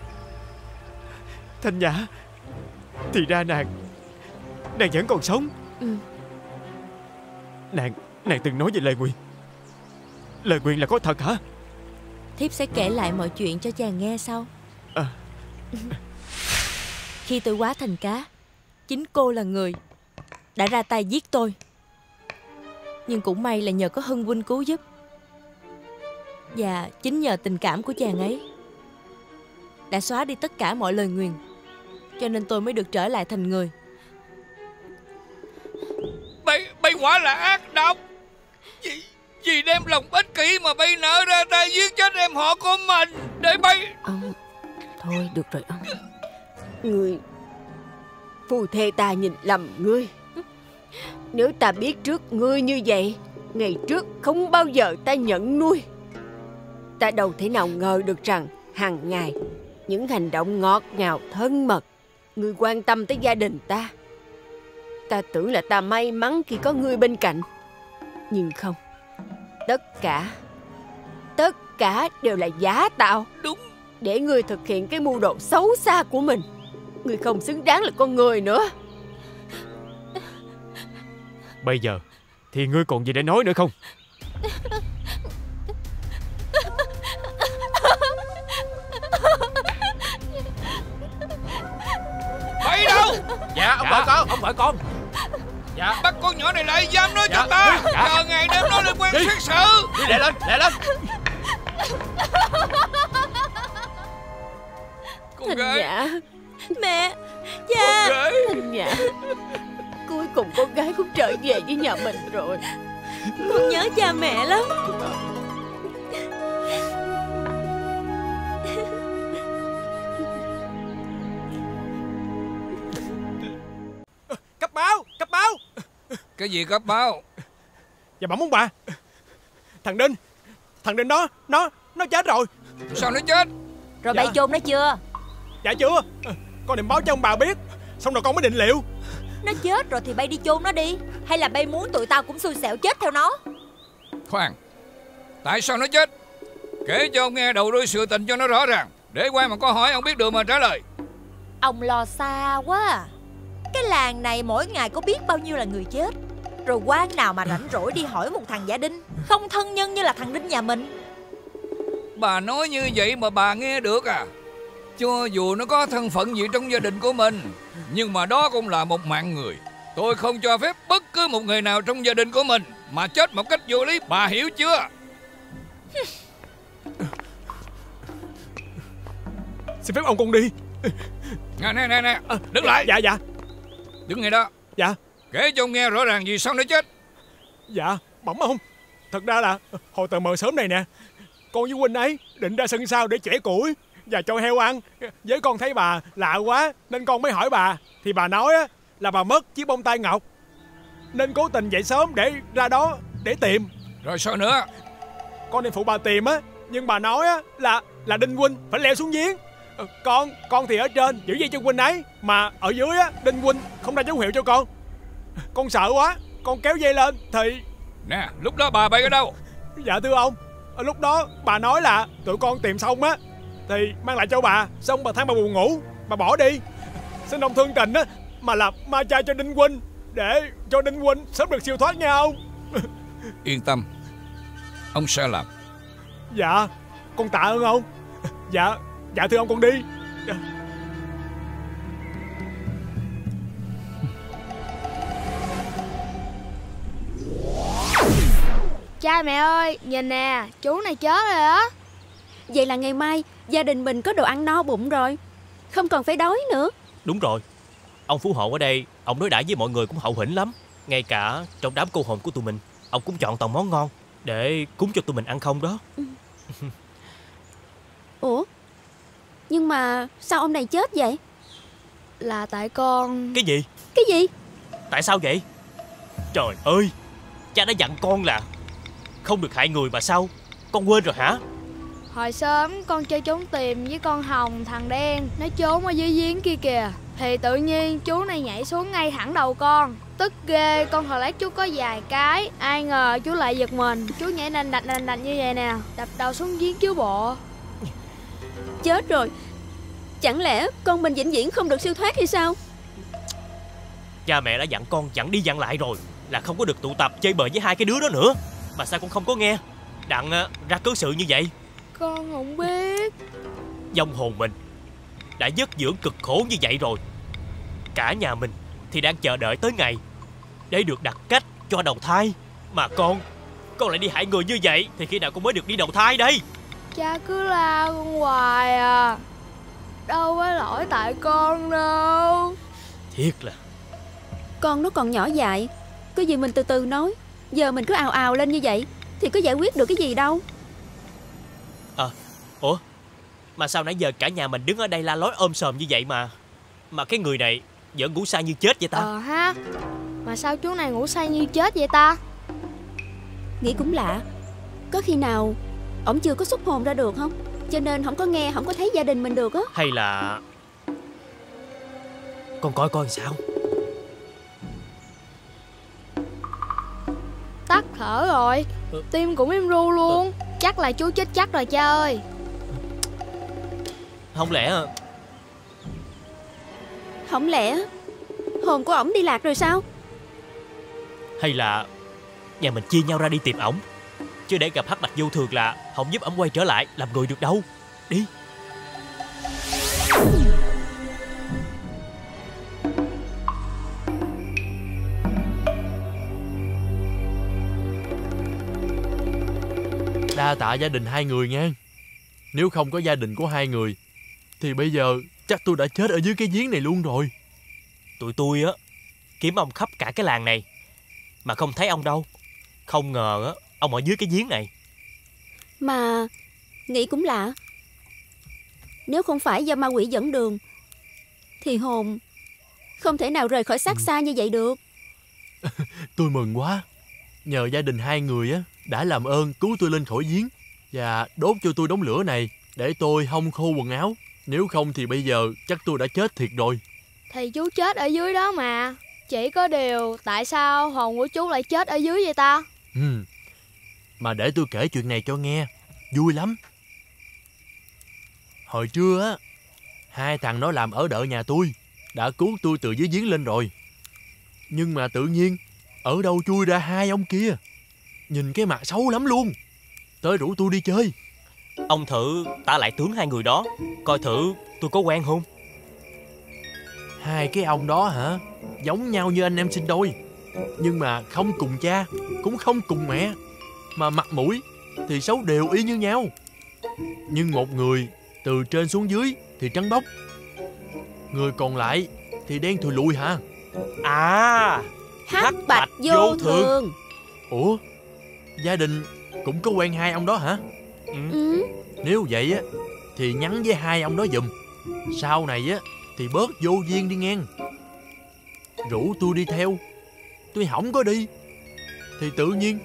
Thanh Nhã, thì ra nàng Nàng vẫn còn sống. Ừ. Nàng, nàng từng nói về lời nguyền. Lời nguyền là có thật hả? Thiếp sẽ kể lại mọi chuyện cho chàng nghe sau. À. Khi tôi hóa thành cá, chính cô là người đã ra tay giết tôi. Nhưng cũng may là nhờ có Hưng huynh cứu giúp, và chính nhờ tình cảm của chàng ấy đã xóa đi tất cả mọi lời nguyền, cho nên tôi mới được trở lại thành người. Bây, bây quả là ác độc. Vì, vì đem lòng ích kỷ mà bây nở ra tay giết chết em họ của mình để bây... Ông, thôi được rồi ông. Người Phu thê ta nhìn lầm ngươi. Nếu ta biết trước ngươi như vậy, ngày trước không bao giờ ta nhận nuôi. Ta đâu thể nào ngờ được rằng hàng ngày những hành động ngọt ngào thân mật, ngươi quan tâm tới gia đình ta. Ta tưởng là ta may mắn khi có ngươi bên cạnh. Nhưng không, tất cả Tất cả đều là giả tạo. Đúng. Để ngươi thực hiện cái mưu đồ xấu xa của mình. Ngươi không xứng đáng là con người nữa. Bây giờ thì ngươi còn gì để nói nữa không? Bậy đâu. Dạ ông vợ con. Ông vợ con. Dạ. Bắt con nhỏ này lại, dám nói dạ. cho ta dạ. Chờ ngày đêm nó lên quan xét xử. Đi lẹ lên, lẹ lên. Con Thanh gái. Dạ. Mẹ. Dạ. Con gái. Thanh Nhã. Cuối cùng con gái cũng trở về với nhà mình rồi. Con nhớ cha mẹ lắm. Cấp báo, cấp báo. Cái gì cấp báo? Dạ bẩm ông bà, thằng Đinh, thằng Đinh đó, nó, nó chết rồi. Sao nó chết? Rồi dạ. Bày chôn nó chưa? Dạ chưa. Con định báo cho ông bà biết, xong rồi con mới định liệu. Nó chết rồi thì bay đi chôn nó đi, hay là bay muốn tụi tao cũng xui xẻo chết theo nó? Khoan, tại sao nó chết? Kể cho ông nghe đầu đuôi sự tình cho nó rõ ràng. Để qua mà có hỏi ông biết được mà trả lời. Ông lo xa quá à. Cái làng này mỗi ngày có biết bao nhiêu là người chết. Rồi quan nào mà rảnh rỗi đi hỏi một thằng giả đinh không thân nhân như là thằng Đinh nhà mình. Bà nói như vậy mà bà nghe được à? Cho dù nó có thân phận gì trong gia đình của mình, nhưng mà đó cũng là một mạng người. Tôi không cho phép bất cứ một người nào trong gia đình của mình mà chết một cách vô lý. Bà hiểu chưa? Xin phép ông con đi. Nè nè nè nè, đứng lại. Dạ dạ. Đứng ngay đó. Dạ. Kể cho ông nghe rõ ràng vì sao nó chết. Dạ bẩm ông, thật ra là hồi tờ mờ sớm này nè, con với Quỳnh ấy định ra sân sau để chẻ củi và cho heo ăn. Với con thấy bà lạ quá nên con mới hỏi bà. Thì bà nói là bà mất chiếc bông tai ngọc, nên cố tình dậy sớm để ra đó để tìm. Rồi sao nữa? Con đi phụ bà tìm á, nhưng bà nói là là Đinh Quỳnh phải leo xuống giếng. Con con thì ở trên giữ dây cho Quỳnh ấy, mà ở dưới á Đinh Quỳnh không ra dấu hiệu cho con. Con sợ quá, con kéo dây lên thì... Nè, lúc đó bà bay ở đâu? Dạ thưa ông, lúc đó bà nói là tụi con tìm xong á thì mang lại cho bà, xong bà than bà buồn ngủ, bà bỏ đi. Xin ông thương tình á mà lập ma chay cho Đinh Quỳnh, để cho Đinh Quỳnh sớm được siêu thoát nha ông. Yên tâm, ông sẽ làm. Dạ, con tạ ơn ông. Dạ, dạ thưa ông con đi. Cha mẹ ơi, nhìn nè, chú này chết rồi á. Vậy là ngày mai gia đình mình có đồ ăn no bụng rồi, không còn phải đói nữa. Đúng rồi, ông Phú Hộ ở đây, ông đối đãi với mọi người cũng hậu hĩnh lắm. Ngay cả trong đám cô hồn của tụi mình, ông cũng chọn toàn món ngon để cúng cho tụi mình ăn không đó. Ừ. Ủa, nhưng mà sao ông này chết vậy? Là tại con... Cái gì? Cái gì? Tại sao vậy? Trời ơi, cha đã dặn con là không được hại người mà sao? Con quên rồi hả? Hồi sớm con chơi trốn tìm với con Hồng, thằng đen, nó trốn ở dưới giếng kia kìa. Thì tự nhiên chú này nhảy xuống ngay thẳng đầu con. Tức ghê, con hồi lát chú có vài cái, ai ngờ chú lại giật mình. Chú nhảy nành đạch nành đạch như vậy nè, đập đầu xuống giếng chứ bộ. Chết rồi, chẳng lẽ con mình vĩnh viễn không được siêu thoát hay sao? Cha mẹ đã dặn con dặn đi dặn lại rồi, là không có được tụ tập chơi bời với hai cái đứa đó nữa. Mà sao con không có nghe? Đặng ra cớ sự như vậy. Con không biết. Dòng hồn mình đã giấc dưỡng cực khổ như vậy rồi, cả nhà mình thì đang chờ đợi tới ngày để được đặt cách cho đầu thai. Mà con Con lại đi hại người như vậy thì khi nào con mới được đi đầu thai đây? Cha cứ la con hoài à, đâu có lỗi tại con đâu. Thiệt là con nó còn nhỏ dại, cứ gì mình từ từ nói. Giờ mình cứ ào ào lên như vậy thì có giải quyết được cái gì đâu. Ờ, à, ủa, mà sao nãy giờ cả nhà mình đứng ở đây la lối ôm sòm như vậy mà Mà cái người này vợ ngủ say như chết vậy ta? Ờ ha, mà sao chú này ngủ say như chết vậy ta? Nghĩ cũng lạ, có khi nào ổng chưa có xuất hồn ra được không? Cho nên không có nghe, không có thấy gia đình mình được á. Hay là con coi coi sao. Tắt thở rồi, ừ. Tim cũng im ru luôn, ừ. Chắc là chú chết chắc rồi cha ơi. Không lẽ Không lẽ hồn của ổng đi lạc rồi sao? Hay là nhà mình chia nhau ra đi tìm ổng, chứ để gặp hắc bạch vô thường là không giúp ổng quay trở lại làm người được đâu. Đi. Đa tạ gia đình hai người nha. Nếu không có gia đình của hai người thì bây giờ chắc tôi đã chết ở dưới cái giếng này luôn rồi. Tụi tôi á kiếm ông khắp cả cái làng này mà không thấy ông đâu. Không ngờ á ông ở dưới cái giếng này. Mà nghĩ cũng lạ, nếu không phải do ma quỷ dẫn đường thì hồn không thể nào rời khỏi xác xa như vậy được. Tôi mừng quá. Nhờ gia đình hai người á đã làm ơn cứu tôi lên khỏi giếng và đốt cho tôi đống lửa này để tôi hong khô quần áo. Nếu không thì bây giờ chắc tôi đã chết thiệt rồi. Thì chú chết ở dưới đó mà. Chỉ có điều tại sao hồn của chú lại chết ở dưới vậy ta? Ừ. Mà để tôi kể chuyện này cho nghe, vui lắm. Hồi trưa á, hai thằng nó làm ở đợ nhà tôi, đã cứu tôi từ dưới giếng lên rồi. Nhưng mà tự nhiên ở đâu chui ra hai ông kia, nhìn cái mặt xấu lắm luôn, tới rủ tôi đi chơi. Ông thử tả lại tướng hai người đó coi thử tôi có quen không. Hai cái ông đó hả, giống nhau như anh em sinh đôi, nhưng mà không cùng cha cũng không cùng mẹ, mà mặt mũi thì xấu đều y như nhau. Nhưng một người từ trên xuống dưới thì trắng bóc, người còn lại thì đen thùi lụi hả? À, hắc bạch vô thường. Ủa, gia đình cũng có quen hai ông đó hả? Ừ. Ừ. Nếu vậy á thì nhắn với hai ông đó giùm, sau này á thì bớt vô duyên đi ngang. Rủ tôi đi theo, tôi không có đi, thì tự nhiên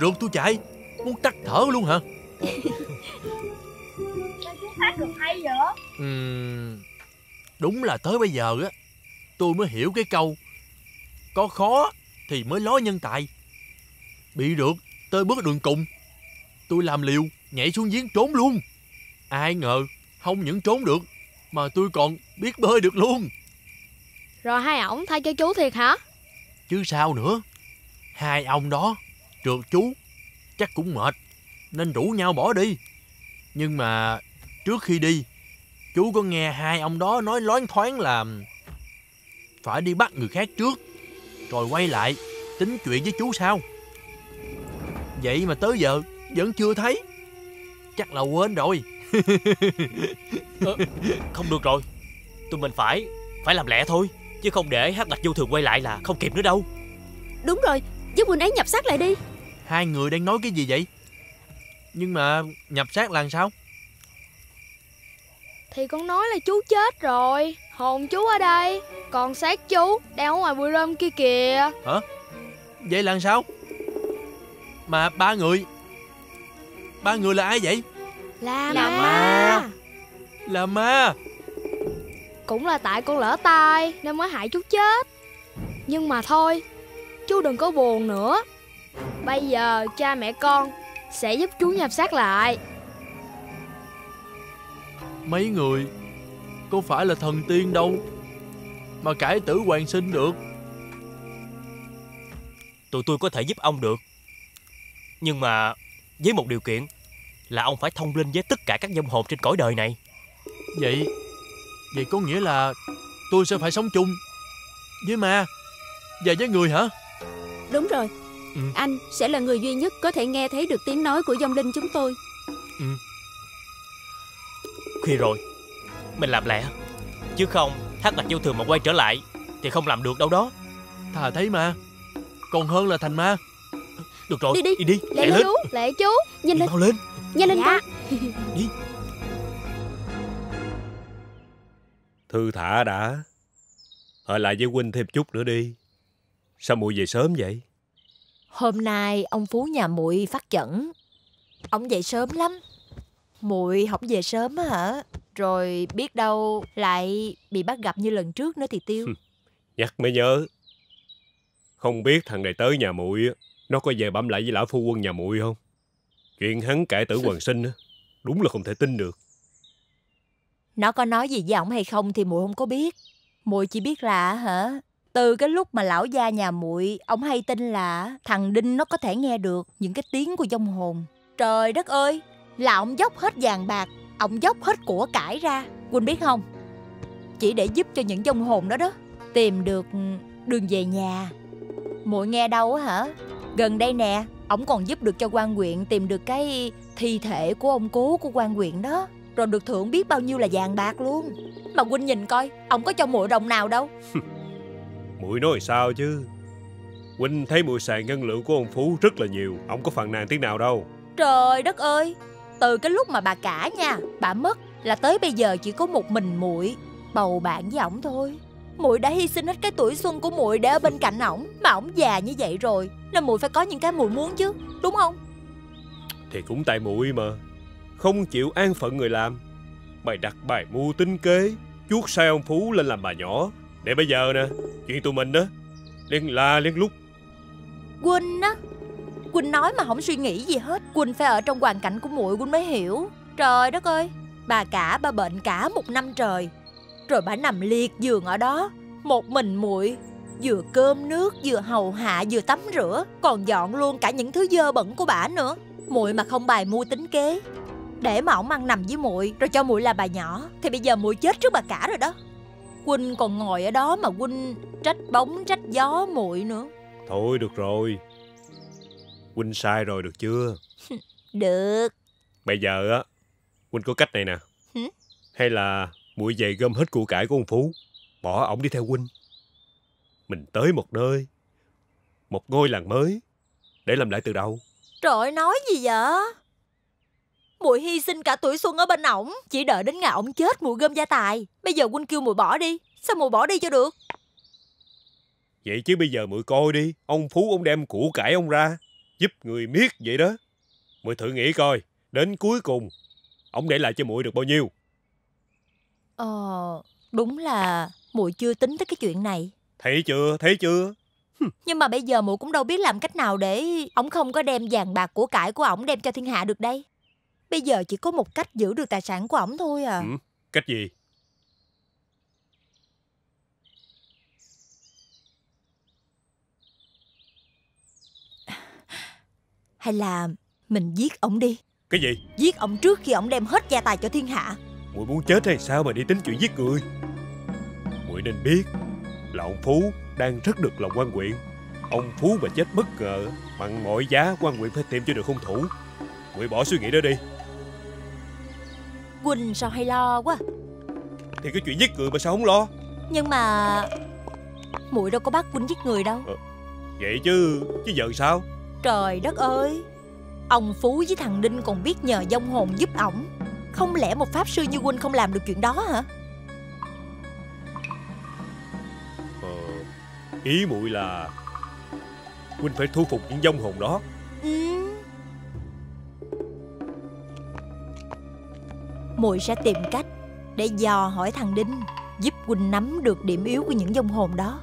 rượt tôi chạy, muốn tắt thở luôn hả? Sao chú hát được hay vậy? Uhm, đúng là tới bây giờ á tôi mới hiểu cái câu có khó thì mới ló nhân tài. Bị rượt tới bước đường cùng, tôi làm liều nhảy xuống giếng trốn luôn. Ai ngờ không những trốn được mà tôi còn biết bơi được luôn. Rồi hai ổng thay cho chú thiệt hả? Chứ sao nữa. Hai ông đó trượt chú chắc cũng mệt nên rủ nhau bỏ đi. Nhưng mà trước khi đi, chú có nghe hai ông đó nói loáng thoáng là phải đi bắt người khác trước rồi quay lại tính chuyện với chú sau. Vậy mà tới giờ vẫn chưa thấy, chắc là quên rồi. ờ, Không được rồi, tụi mình phải Phải làm lẹ thôi, chứ không để hắc bạch vô thường quay lại là không kịp nữa đâu. Đúng rồi, giúp Quỳnh ấy nhập xác lại đi. Hai người đang nói cái gì vậy? Nhưng mà nhập xác là sao? Thì con nói là chú chết rồi, hồn chú ở đây, còn xác chú đang ở ngoài bụi rơm kia kìa. Hả? Vậy là sao? Mà ba người Ba người là ai vậy? Là, là ma. ma Là ma. Cũng là tại con lỡ tay nên mới hại chú chết. Nhưng mà thôi, chú đừng có buồn nữa. Bây giờ cha mẹ con sẽ giúp chú nhập xác lại. Mấy người có phải là thần tiên đâu mà cải tử hoàn sinh được. Tụi tôi có thể giúp ông được, nhưng mà với một điều kiện là ông phải thông linh với tất cả các vong hồn trên cõi đời này. Vậy Vậy có nghĩa là tôi sẽ phải sống chung với ma và với người hả? Đúng rồi, ừ. Anh sẽ là người duy nhất có thể nghe thấy được tiếng nói của vong linh chúng tôi. Ừ. Khuya rồi, mình làm lẹ, chứ không hắc bạch vô thường mà quay trở lại thì không làm được đâu đó. Thà thấy ma còn hơn là thành ma. Được rồi, đi đi, đi, đi. Lẹ, lẹ lên. Chú, lẹ chú. Nhanh lên. Mau lên. Nhanh lên dạ. Con. Đi. Thư thả đã. Ở lại với huynh thêm chút nữa đi. Sao muội về sớm vậy? Hôm nay ông Phú nhà muội phát chẩn, ông dậy sớm lắm. Muội không về sớm á hả? Rồi biết đâu lại bị bắt gặp như lần trước nữa thì tiêu. Nhắc mới nhớ, không biết thằng này tới nhà muội nó có về bẩm lại với lão phu quân nhà muội không? Chuyện hắn cải tử hoàn sinh đúng là không thể tin được. Nó có nói gì với ổng hay không thì muội không có biết. Muội chỉ biết là hả, từ cái lúc mà lão gia nhà muội, ông hay tin là thằng Đinh nó có thể nghe được những cái tiếng của vong hồn. Trời đất ơi, là ông dốc hết vàng bạc, ông dốc hết của cải ra, Quỳnh biết không? Chỉ để giúp cho những vong hồn đó đó tìm được đường về nhà. Muội nghe đâu á hả? Gần đây nè, ổng còn giúp được cho quan huyện tìm được cái thi thể của ông cố của quan huyện đó, rồi được thưởng biết bao nhiêu là vàng bạc luôn. Mà Quỳnh nhìn coi, ổng có cho muội đồng nào đâu. Muội nói sao chứ, Quỳnh thấy muội xài ngân lượng của ông Phú rất là nhiều, ổng có phàn nàn tiếng nào đâu. Trời đất ơi, từ cái lúc mà bà cả nha, bà mất là tới bây giờ chỉ có một mình muội bầu bạn với ổng thôi. Muội đã hy sinh hết cái tuổi xuân của muội để ở bên cạnh ổng, mà ổng già như vậy rồi nên muội phải có những cái muội muốn chứ, đúng không? Thì cũng tại muội mà không chịu an phận người làm, mày đặt bài mưu tính kế, chuốt sai ông Phú lên làm bà nhỏ. Để bây giờ nè, chuyện tụi mình á, liên la liên lúc. Quỳnh á, Quỳnh nói mà không suy nghĩ gì hết. Quỳnh phải ở trong hoàn cảnh của muội Quỳnh mới hiểu. Trời đất ơi, bà cả bà bệnh cả một năm trời, rồi bà nằm liệt giường ở đó, một mình muội vừa cơm nước, vừa hầu hạ, vừa tắm rửa, còn dọn luôn cả những thứ dơ bẩn của bà nữa. Muội mà không bài mưu tính kế để mà ổng ăn nằm với muội, rồi cho muội là bà nhỏ, thì bây giờ muội chết trước bà cả rồi đó. Quỳnh còn ngồi ở đó mà Quỳnh trách bóng trách gió muội nữa. Thôi được rồi, Quỳnh sai rồi được chưa? Được. Bây giờ á, Quỳnh có cách này nè. Hử? Hay là muội về gom hết của cải của ông Phú, bỏ ổng đi theo Quỳnh. Mình tới một nơi, một ngôi làng mới, để làm lại từ đầu. Trời ơi, nói gì vậy? Muội hy sinh cả tuổi xuân ở bên ổng, chỉ đợi đến ngày ổng chết muội gom gia tài. Bây giờ Quỳnh kêu muội bỏ đi, sao muội bỏ đi cho được? Vậy chứ bây giờ muội coi đi, ông Phú ông đem của cải ông ra giúp người miết vậy đó. Muội thử nghĩ coi, đến cuối cùng ổng để lại cho muội được bao nhiêu? Ờ, đúng là muội chưa tính tới cái chuyện này. Thấy chưa, thấy chưa? Nhưng mà bây giờ muội cũng đâu biết làm cách nào để ổng không có đem vàng bạc của cải của ổng đem cho thiên hạ được đây. Bây giờ chỉ có một cách giữ được tài sản của ổng thôi à. Ừ, cách gì? Hay là mình giết ổng đi. Cái gì? Giết ổng trước khi ổng đem hết gia tài cho thiên hạ. Muội muốn chết hay sao mà đi tính chuyện giết người? Muội nên biết là ông Phú đang rất được lòng quan huyện. Ông Phú mà chết bất ngờ, bằng mọi giá quan huyện phải tìm cho được hung thủ. Muội bỏ suy nghĩ đó đi. Quỳnh sao hay lo quá. Thì cái chuyện giết người mà sao không lo? Nhưng mà muội đâu có bắt Quỳnh giết người đâu. À, vậy chứ chứ giờ sao? Trời đất ơi, ông Phú với thằng Đinh còn biết nhờ vong hồn giúp ổng, không lẽ một pháp sư như Quỳnh không làm được chuyện đó hả? Ờ, ý muội là Quỳnh phải thu phục những vong hồn đó. Ừ, muội sẽ tìm cách để dò hỏi thằng Đinh, giúp Quỳnh nắm được điểm yếu của những vong hồn đó.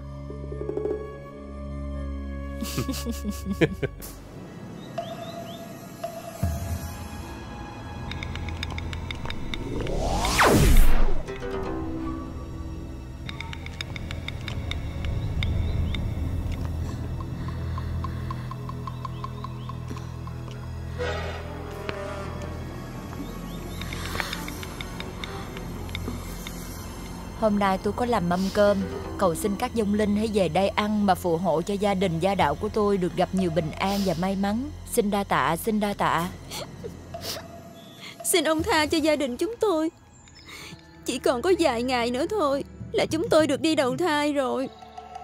Hôm nay tôi có làm mâm cơm, cầu xin các vong linh hãy về đây ăn mà phù hộ cho gia đình gia đạo của tôi được gặp nhiều bình an và may mắn. Xin đa tạ, xin đa tạ. Xin ông tha cho gia đình chúng tôi. Chỉ còn có vài ngày nữa thôi là chúng tôi được đi đầu thai rồi.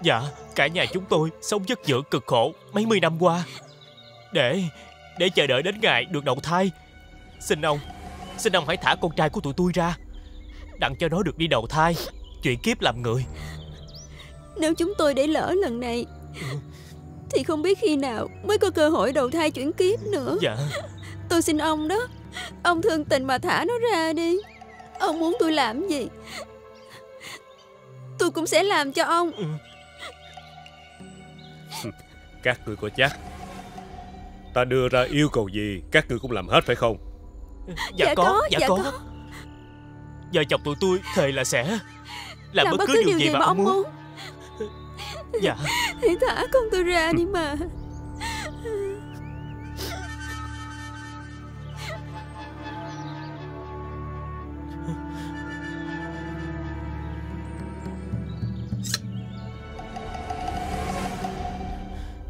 Dạ, cả nhà chúng tôi sống vất vưởng cực khổ mấy mươi năm qua, Để, để chờ đợi đến ngày được đầu thai. Xin ông, xin ông hãy thả con trai của tụi tôi ra, đặng cho nó được đi đầu thai, chuyển kiếp làm người. Nếu chúng tôi để lỡ lần này thì không biết khi nào mới có cơ hội đầu thai chuyển kiếp nữa. Dạ. Tôi xin ông đó, ông thương tình mà thả nó ra đi. Ông muốn tôi làm gì tôi cũng sẽ làm cho ông. Các người có chắc ta đưa ra yêu cầu gì các người cũng làm hết phải không? Dạ, dạ có, có dạ, dạ có. có Vợ chồng tụi tôi thề là sẽ làm bất cứ điều gì mà ông muốn. Dạ. Hãy thả con tôi ra đi mà.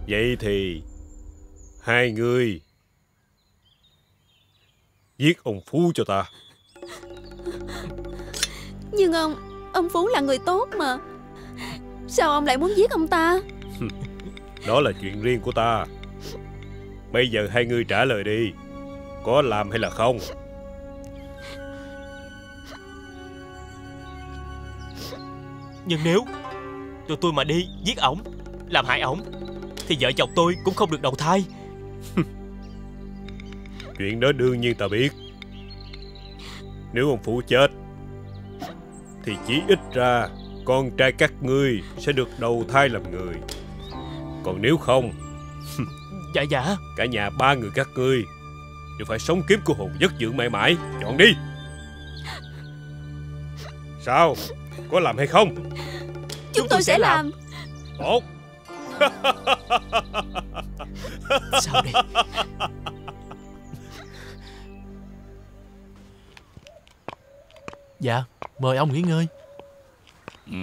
Vậy thì hai người giết ông Phú cho ta. Nhưng ông, ông Phú là người tốt mà. Sao ông lại muốn giết ông ta? Đó là chuyện riêng của ta. Bây giờ hai người trả lời đi, có làm hay là không? Nhưng nếu tụi tôi mà đi giết ổng, làm hại ổng, thì vợ chồng tôi cũng không được đầu thai. Chuyện đó đương nhiên ta biết. Nếu ông Phú chết thì chỉ ít ra con trai các ngươi sẽ được đầu thai làm người. Còn nếu không, dạ dạ cả nhà ba người các ngươi đều phải sống kiếp của hồn vất dưỡng mãi mãi. Chọn đi. Sao? Có làm hay không? Chúng, Chúng tôi sẽ làm, làm. Tốt. Sao đây? Dạ, mời ông nghỉ ngơi. Ừ.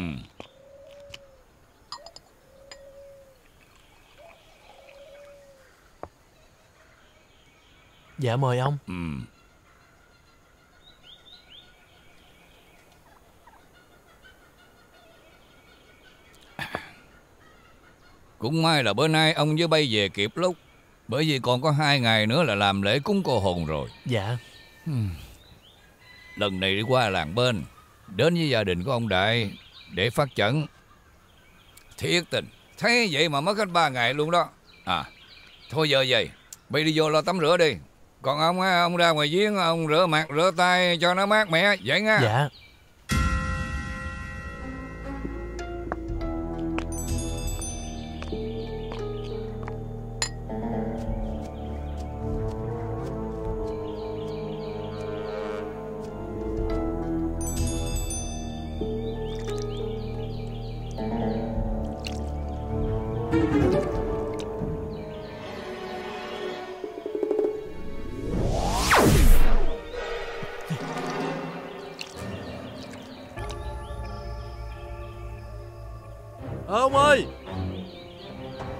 Dạ mời ông. Ừ. Cũng may là bữa nay ông với bay về kịp lúc, bởi vì còn có hai ngày nữa là làm lễ cúng cô hồn rồi. Dạ. Ừ. Lần này đi qua làng bên, đến với gia đình của ông Đại để phát chẩn. Thiệt tình, thế vậy mà mất hết ba ngày luôn đó. À, thôi giờ vậy, bây đi vô lo tắm rửa đi. Còn ông á, ông ra ngoài giếng, ông rửa mặt, rửa tay cho nó mát mẻ, vậy nha. Dạ.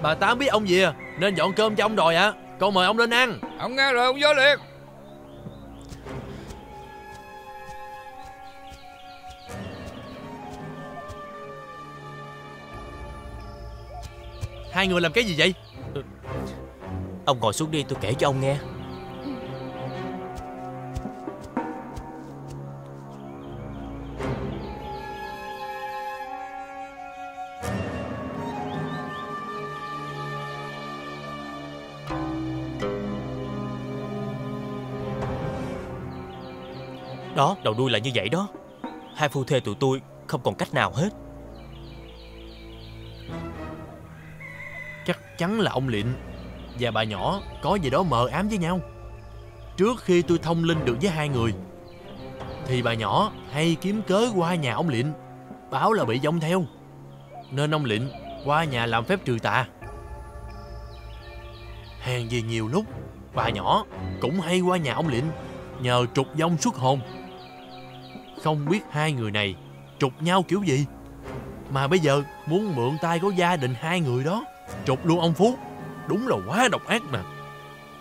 Bà Tám biết ông về nên dọn cơm cho ông rồi ạ. À, con mời ông lên ăn. Ông nghe rồi ông vô liền. Hai người làm cái gì vậy? Ừ. Ông ngồi xuống đi, tôi kể cho ông nghe. Đó, đầu đuôi là như vậy đó. Hai phu thê tụi tôi không còn cách nào hết. Chắc chắn là ông Lịnh và bà nhỏ có gì đó mờ ám với nhau. Trước khi tôi thông linh được với hai người thì bà nhỏ hay kiếm cớ qua nhà ông Lịnh, báo là bị dông theo, nên ông Lịnh qua nhà làm phép trừ tà. Hèn gì nhiều lúc bà nhỏ cũng hay qua nhà ông Lịnh nhờ trục dông xuất hồn. Không biết hai người này trục nhau kiểu gì mà bây giờ muốn mượn tay của gia đình hai người đó trục luôn ông Phú. Đúng là quá độc ác nè.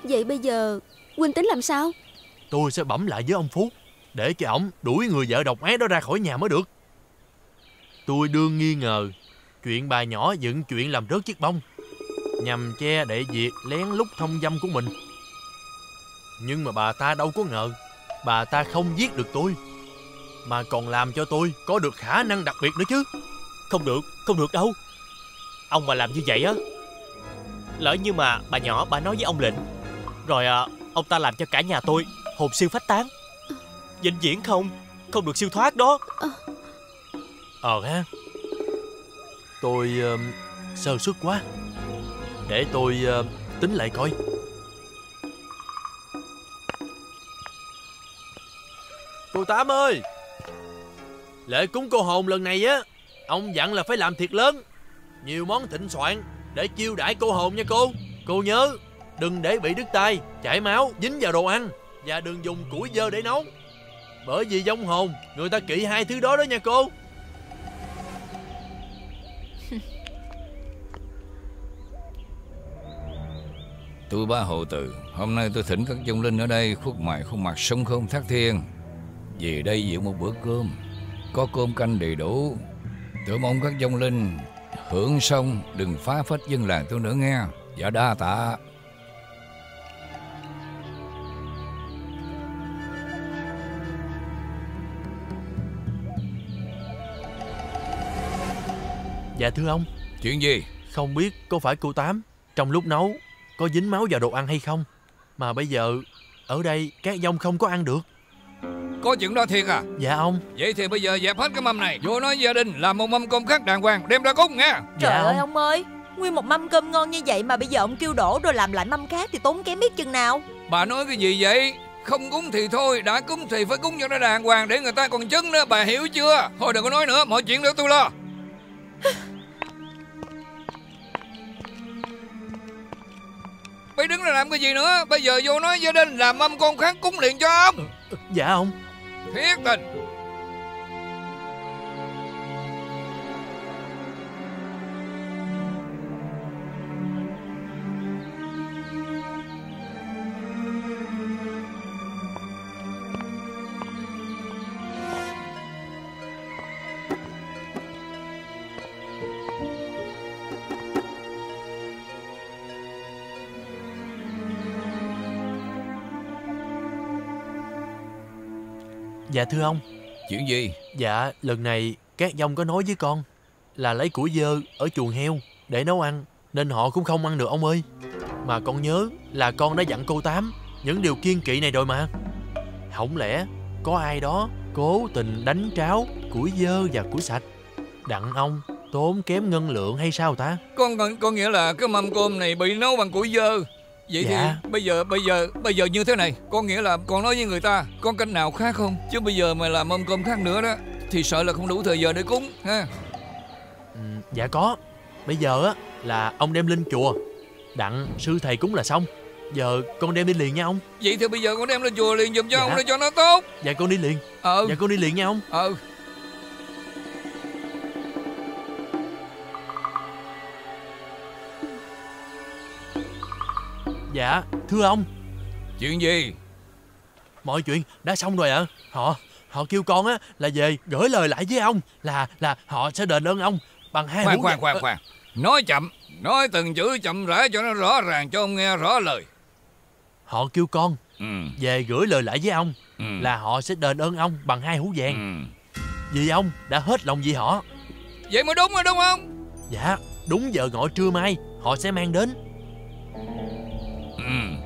Vậy bây giờ Quỳnh tính làm sao? Tôi sẽ bẩm lại với ông Phú để cho ổng đuổi người vợ độc ác đó ra khỏi nhà mới được. Tôi đương nghi ngờ chuyện bà nhỏ dựng chuyện làm rớt chiếc bông nhằm che để việc lén lút thông dâm của mình. Nhưng mà bà ta đâu có ngờ bà ta không giết được tôi mà còn làm cho tôi có được khả năng đặc biệt nữa chứ. Không được, không được đâu. Ông mà làm như vậy á, lỡ như mà bà nhỏ bà nói với ông Lịnh, rồi à, ông ta làm cho cả nhà tôi hồn siêu phách tán, vĩnh viễn không Không được siêu thoát đó. Ờ ha, tôi uh, sơ suất quá. Để tôi uh, tính lại coi. Cô Tám ơi, lễ cúng cô hồn lần này á, ông dặn là phải làm thiệt lớn, nhiều món thịnh soạn để chiêu đãi cô hồn nha cô. Cô nhớ đừng để bị đứt tay, chảy máu, dính vào đồ ăn, và đừng dùng củi dơ để nấu, bởi vì vong hồn người ta kỵ hai thứ đó đó nha cô. Tôi Ba Hộ Từ, hôm nay tôi thỉnh các vong linh ở đây khuất mày khuôn mặt sống không thác thiên, về đây dự một bữa cơm, có cơm canh đầy đủ. Tôi mong các vong linh hưởng xong đừng phá phách dân làng tôi nữa nghe. Dạ đa tạ. Dạ thưa ông. Chuyện gì? Không biết có phải cô Tám trong lúc nấu có dính máu vào đồ ăn hay không, mà bây giờ ở đây các dông không có ăn được. Có chuyện đó thiệt à? Dạ ông. Vậy thì bây giờ dẹp hết cái mâm này, vô nói gia đình làm một mâm cơm khác đàng hoàng đem ra cúng nghe. Trời ơi dạ ông ơi, nguyên một mâm cơm ngon như vậy mà bây giờ ông kêu đổ rồi làm lại mâm khác thì tốn kém biết chừng nào. Bà nói cái gì vậy? Không cúng thì thôi, đã cúng thì phải cúng cho nó đàng hoàng để người ta còn chứng nữa, bà hiểu chưa? Thôi đừng có nói nữa, mọi chuyện để tôi lo. Bây đứng ra làm cái gì nữa? Bây giờ vô nói gia đình làm mâm con khác cúng liền cho ông. Dạ ông. Thiệt tình. Dạ thưa ông. Chuyện gì? Dạ lần này các dông có nói với con là lấy củi dơ ở chuồng heo để nấu ăn, nên họ cũng không ăn được ông ơi. Mà con nhớ là con đã dặn cô Tám những điều kiêng kỵ này rồi mà. Không lẽ có ai đó cố tình đánh tráo củi dơ và củi sạch, đặng ông tốn kém ngân lượng hay sao ta? Con con nghĩa là cái mâm cơm này bị nấu bằng củi dơ. Vậy dạ. Thì bây giờ bây giờ bây giờ như thế này, có nghĩa là con nói với người ta con canh nào khác không, chứ bây giờ mà làm mâm cơm khác nữa đó thì sợ là không đủ thời giờ để cúng ha. Ừ, dạ có. Bây giờ á là ông đem lên chùa đặng sư thầy cúng là xong. Giờ con đem đi liền nha ông. Vậy thì bây giờ con đem lên chùa liền giùm cho dạ. Ông để cho nó tốt. Dạ con đi liền. Ờ. Dạ con đi liền nha ông. Ờ. Dạ thưa ông. Chuyện gì? Mọi chuyện đã xong rồi ạ. à. Họ họ kêu con á là về gửi lời lại với ông là là họ sẽ đền ơn ông bằng hai khoan khoan khoan khoan. Nói chậm, nói từng chữ chậm rãi cho nó rõ ràng cho ông nghe rõ lời. Họ kêu con ừ. về gửi lời lại với ông ừ. là họ sẽ đền ơn ông bằng hai hũ vàng ừ. vì ông đã hết lòng vì họ. Vậy mới đúng rồi đúng không? Dạ đúng giờ ngọ trưa mai họ sẽ mang đến. Mm. Quỳnh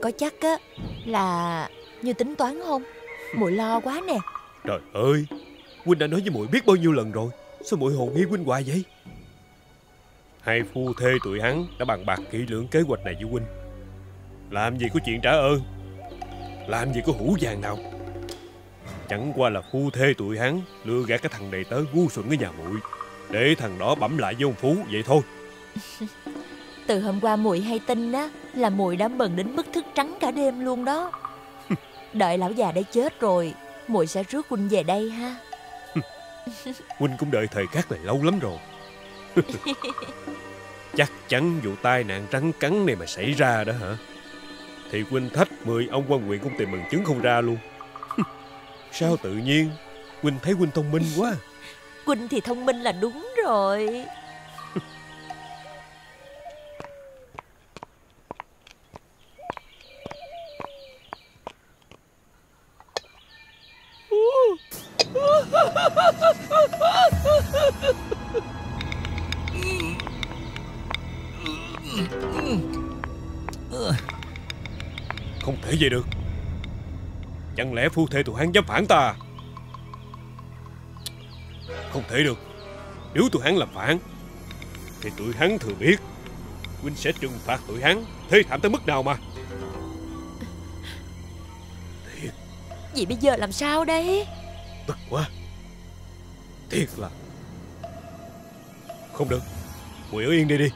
có chắc á là như tính toán không? Muội lo quá nè. Trời ơi, Quỳnh đã nói với muội biết bao nhiêu lần rồi, sao muội hồn nghi Quỳnh hoài vậy? Hai phu thê tụi hắn đã bàn bạc kỹ lưỡng kế hoạch này với Quỳnh. Làm gì có chuyện trả ơn, làm gì có hũ vàng nào. Chẳng qua là phu thê tụi hắn lừa gạt cái thằng đầy tớ ngu xuẩn ở nhà muội, để thằng đó bẩm lại với ông Phú vậy thôi. Từ hôm qua muội hay tin á là muội đã mừng đến mức thức trắng cả đêm luôn đó. Đợi lão già đã chết rồi muội sẽ rước Huynh về đây ha. Huynh cũng đợi thời khắc này lâu lắm rồi. Chắc chắn vụ tai nạn trắng cắn này mà xảy ra đó hả, thì Quỳnh thách mười ông quan huyện cũng tìm bằng chứng không ra luôn. Sao tự nhiên Quỳnh thấy Quỳnh thông minh quá. Quỳnh thì thông minh là đúng rồi. rồi. Không thể về được. Chẳng lẽ phu thê tụi hắn dám phản ta? Không thể được. Nếu tụi hắn làm phản thì tụi hắn thừa biết Quỳnh sẽ trừng phạt tụi hắn thê thảm tới mức nào mà. Thiệt. Vậy bây giờ làm sao đây? Tức quá. Thiệt là không được. Muội ở yên đi đi,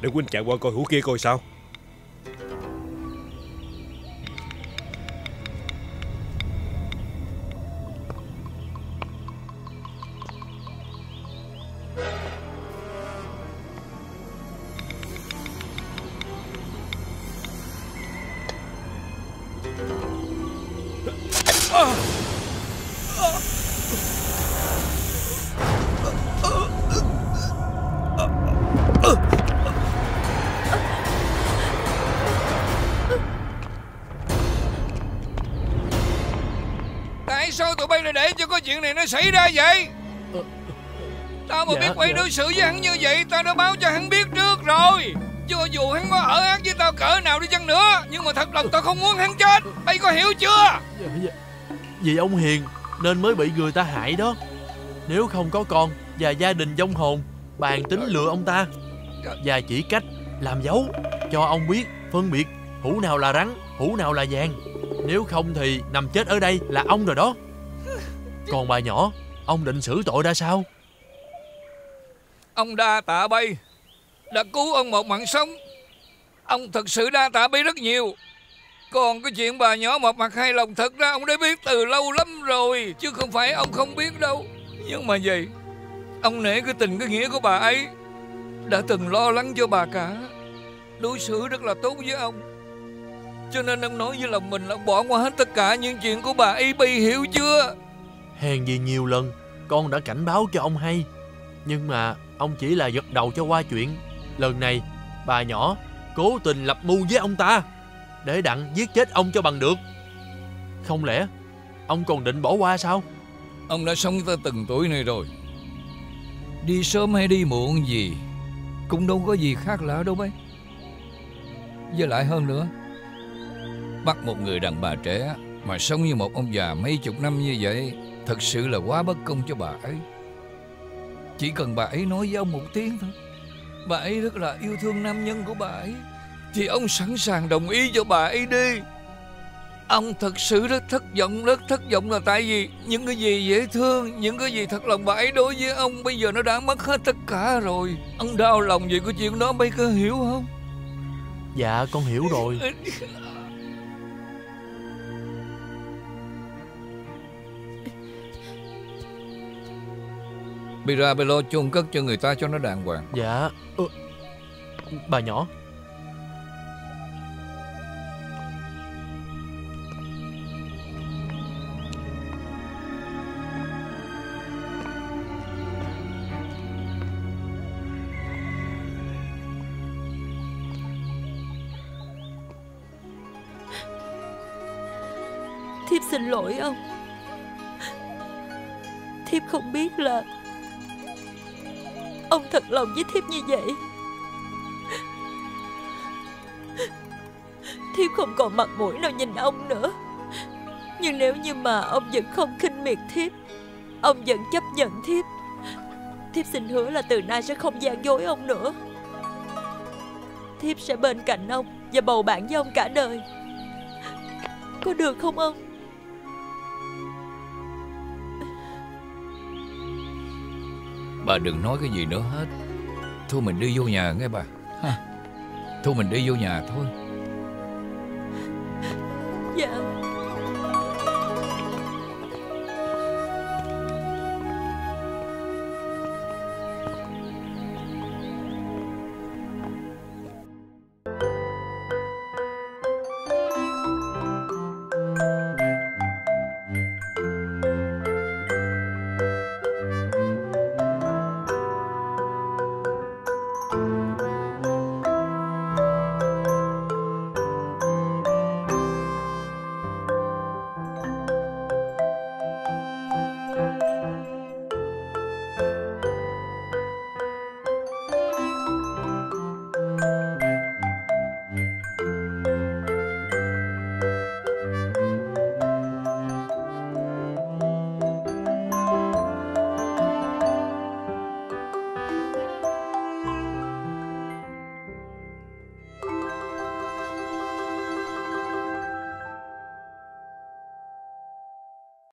để Quỳnh chạy qua coi hũ kia coi sao. Chuyện này nó xảy ra vậy? Tao mà dạ, biết quay dạ. đối xử với hắn như vậy, tao đã báo cho hắn biết trước rồi. Chứ dù hắn có ở ác với tao cỡ nào đi chăng nữa, nhưng mà thật lòng tao không muốn hắn chết. Bây có hiểu chưa? Dạ, dạ. Vì ông Hiền nên mới bị người ta hại đó. Nếu không có con và gia đình vong hồn, bàn tính lừa ông ta. Và chỉ cách làm dấu cho ông biết phân biệt hũ nào là rắn, hũ nào là vàng. Nếu không thì nằm chết ở đây là ông rồi đó. Còn bà nhỏ, ông định xử tội ra sao? Ông đa tạ Bay đã cứu ông một mạng sống. Ông thật sự đa tạ Bay rất nhiều. Còn cái chuyện bà nhỏ một mặt hai lòng, thật ra ông đã biết từ lâu lắm rồi, chứ không phải ông không biết đâu. Nhưng mà vậy, ông nể cái tình cái nghĩa của bà ấy, đã từng lo lắng cho bà cả, đối xử rất là tốt với ông. Cho nên ông nói với lòng mình là bỏ qua hết tất cả những chuyện của bà ấy. Bay hiểu chưa? Hèn gì nhiều lần con đã cảnh báo cho ông hay, nhưng mà ông chỉ là gật đầu cho qua chuyện. Lần này bà nhỏ cố tình lập mưu với ông ta để đặng giết chết ông cho bằng được. Không lẽ ông còn định bỏ qua sao? Ông đã sống tới từng tuổi này rồi, đi sớm hay đi muộn gì cũng đâu có gì khác lạ đâu mấy. Với lại hơn nữa, bắt một người đàn bà trẻ mà sống như một ông già mấy chục năm như vậy, thật sự là quá bất công cho bà ấy. Chỉ cần bà ấy nói với ông một tiếng thôi, bà ấy rất là yêu thương nam nhân của bà ấy, thì ông sẵn sàng đồng ý cho bà ấy đi. Ông thật sự rất thất vọng. Rất thất vọng là tại vì những cái gì dễ thương, những cái gì thật lòng bà ấy đối với ông, bây giờ nó đã mất hết tất cả rồi. Ông đau lòng vì cái chuyện đó, bây có hiểu không? Dạ con hiểu rồi. Bây ra bây lo chôn cất cho người ta cho nó đàng hoàng. Dạ. Ừ. Bà nhỏ, thiếp xin lỗi ông. Thiếp không biết là ông thật lòng với thiếp như vậy. Thiếp không còn mặt mũi nào nhìn ông nữa. Nhưng nếu như mà ông vẫn không khinh miệt thiếp, ông vẫn chấp nhận thiếp, thiếp xin hứa là từ nay sẽ không gian dối ông nữa. Thiếp sẽ bên cạnh ông và bầu bạn với ông cả đời. Có được không ông? Bà đừng nói cái gì nữa hết. Thôi mình đi vô nhà nghe bà ha. Thôi mình đi vô nhà thôi. Dạ.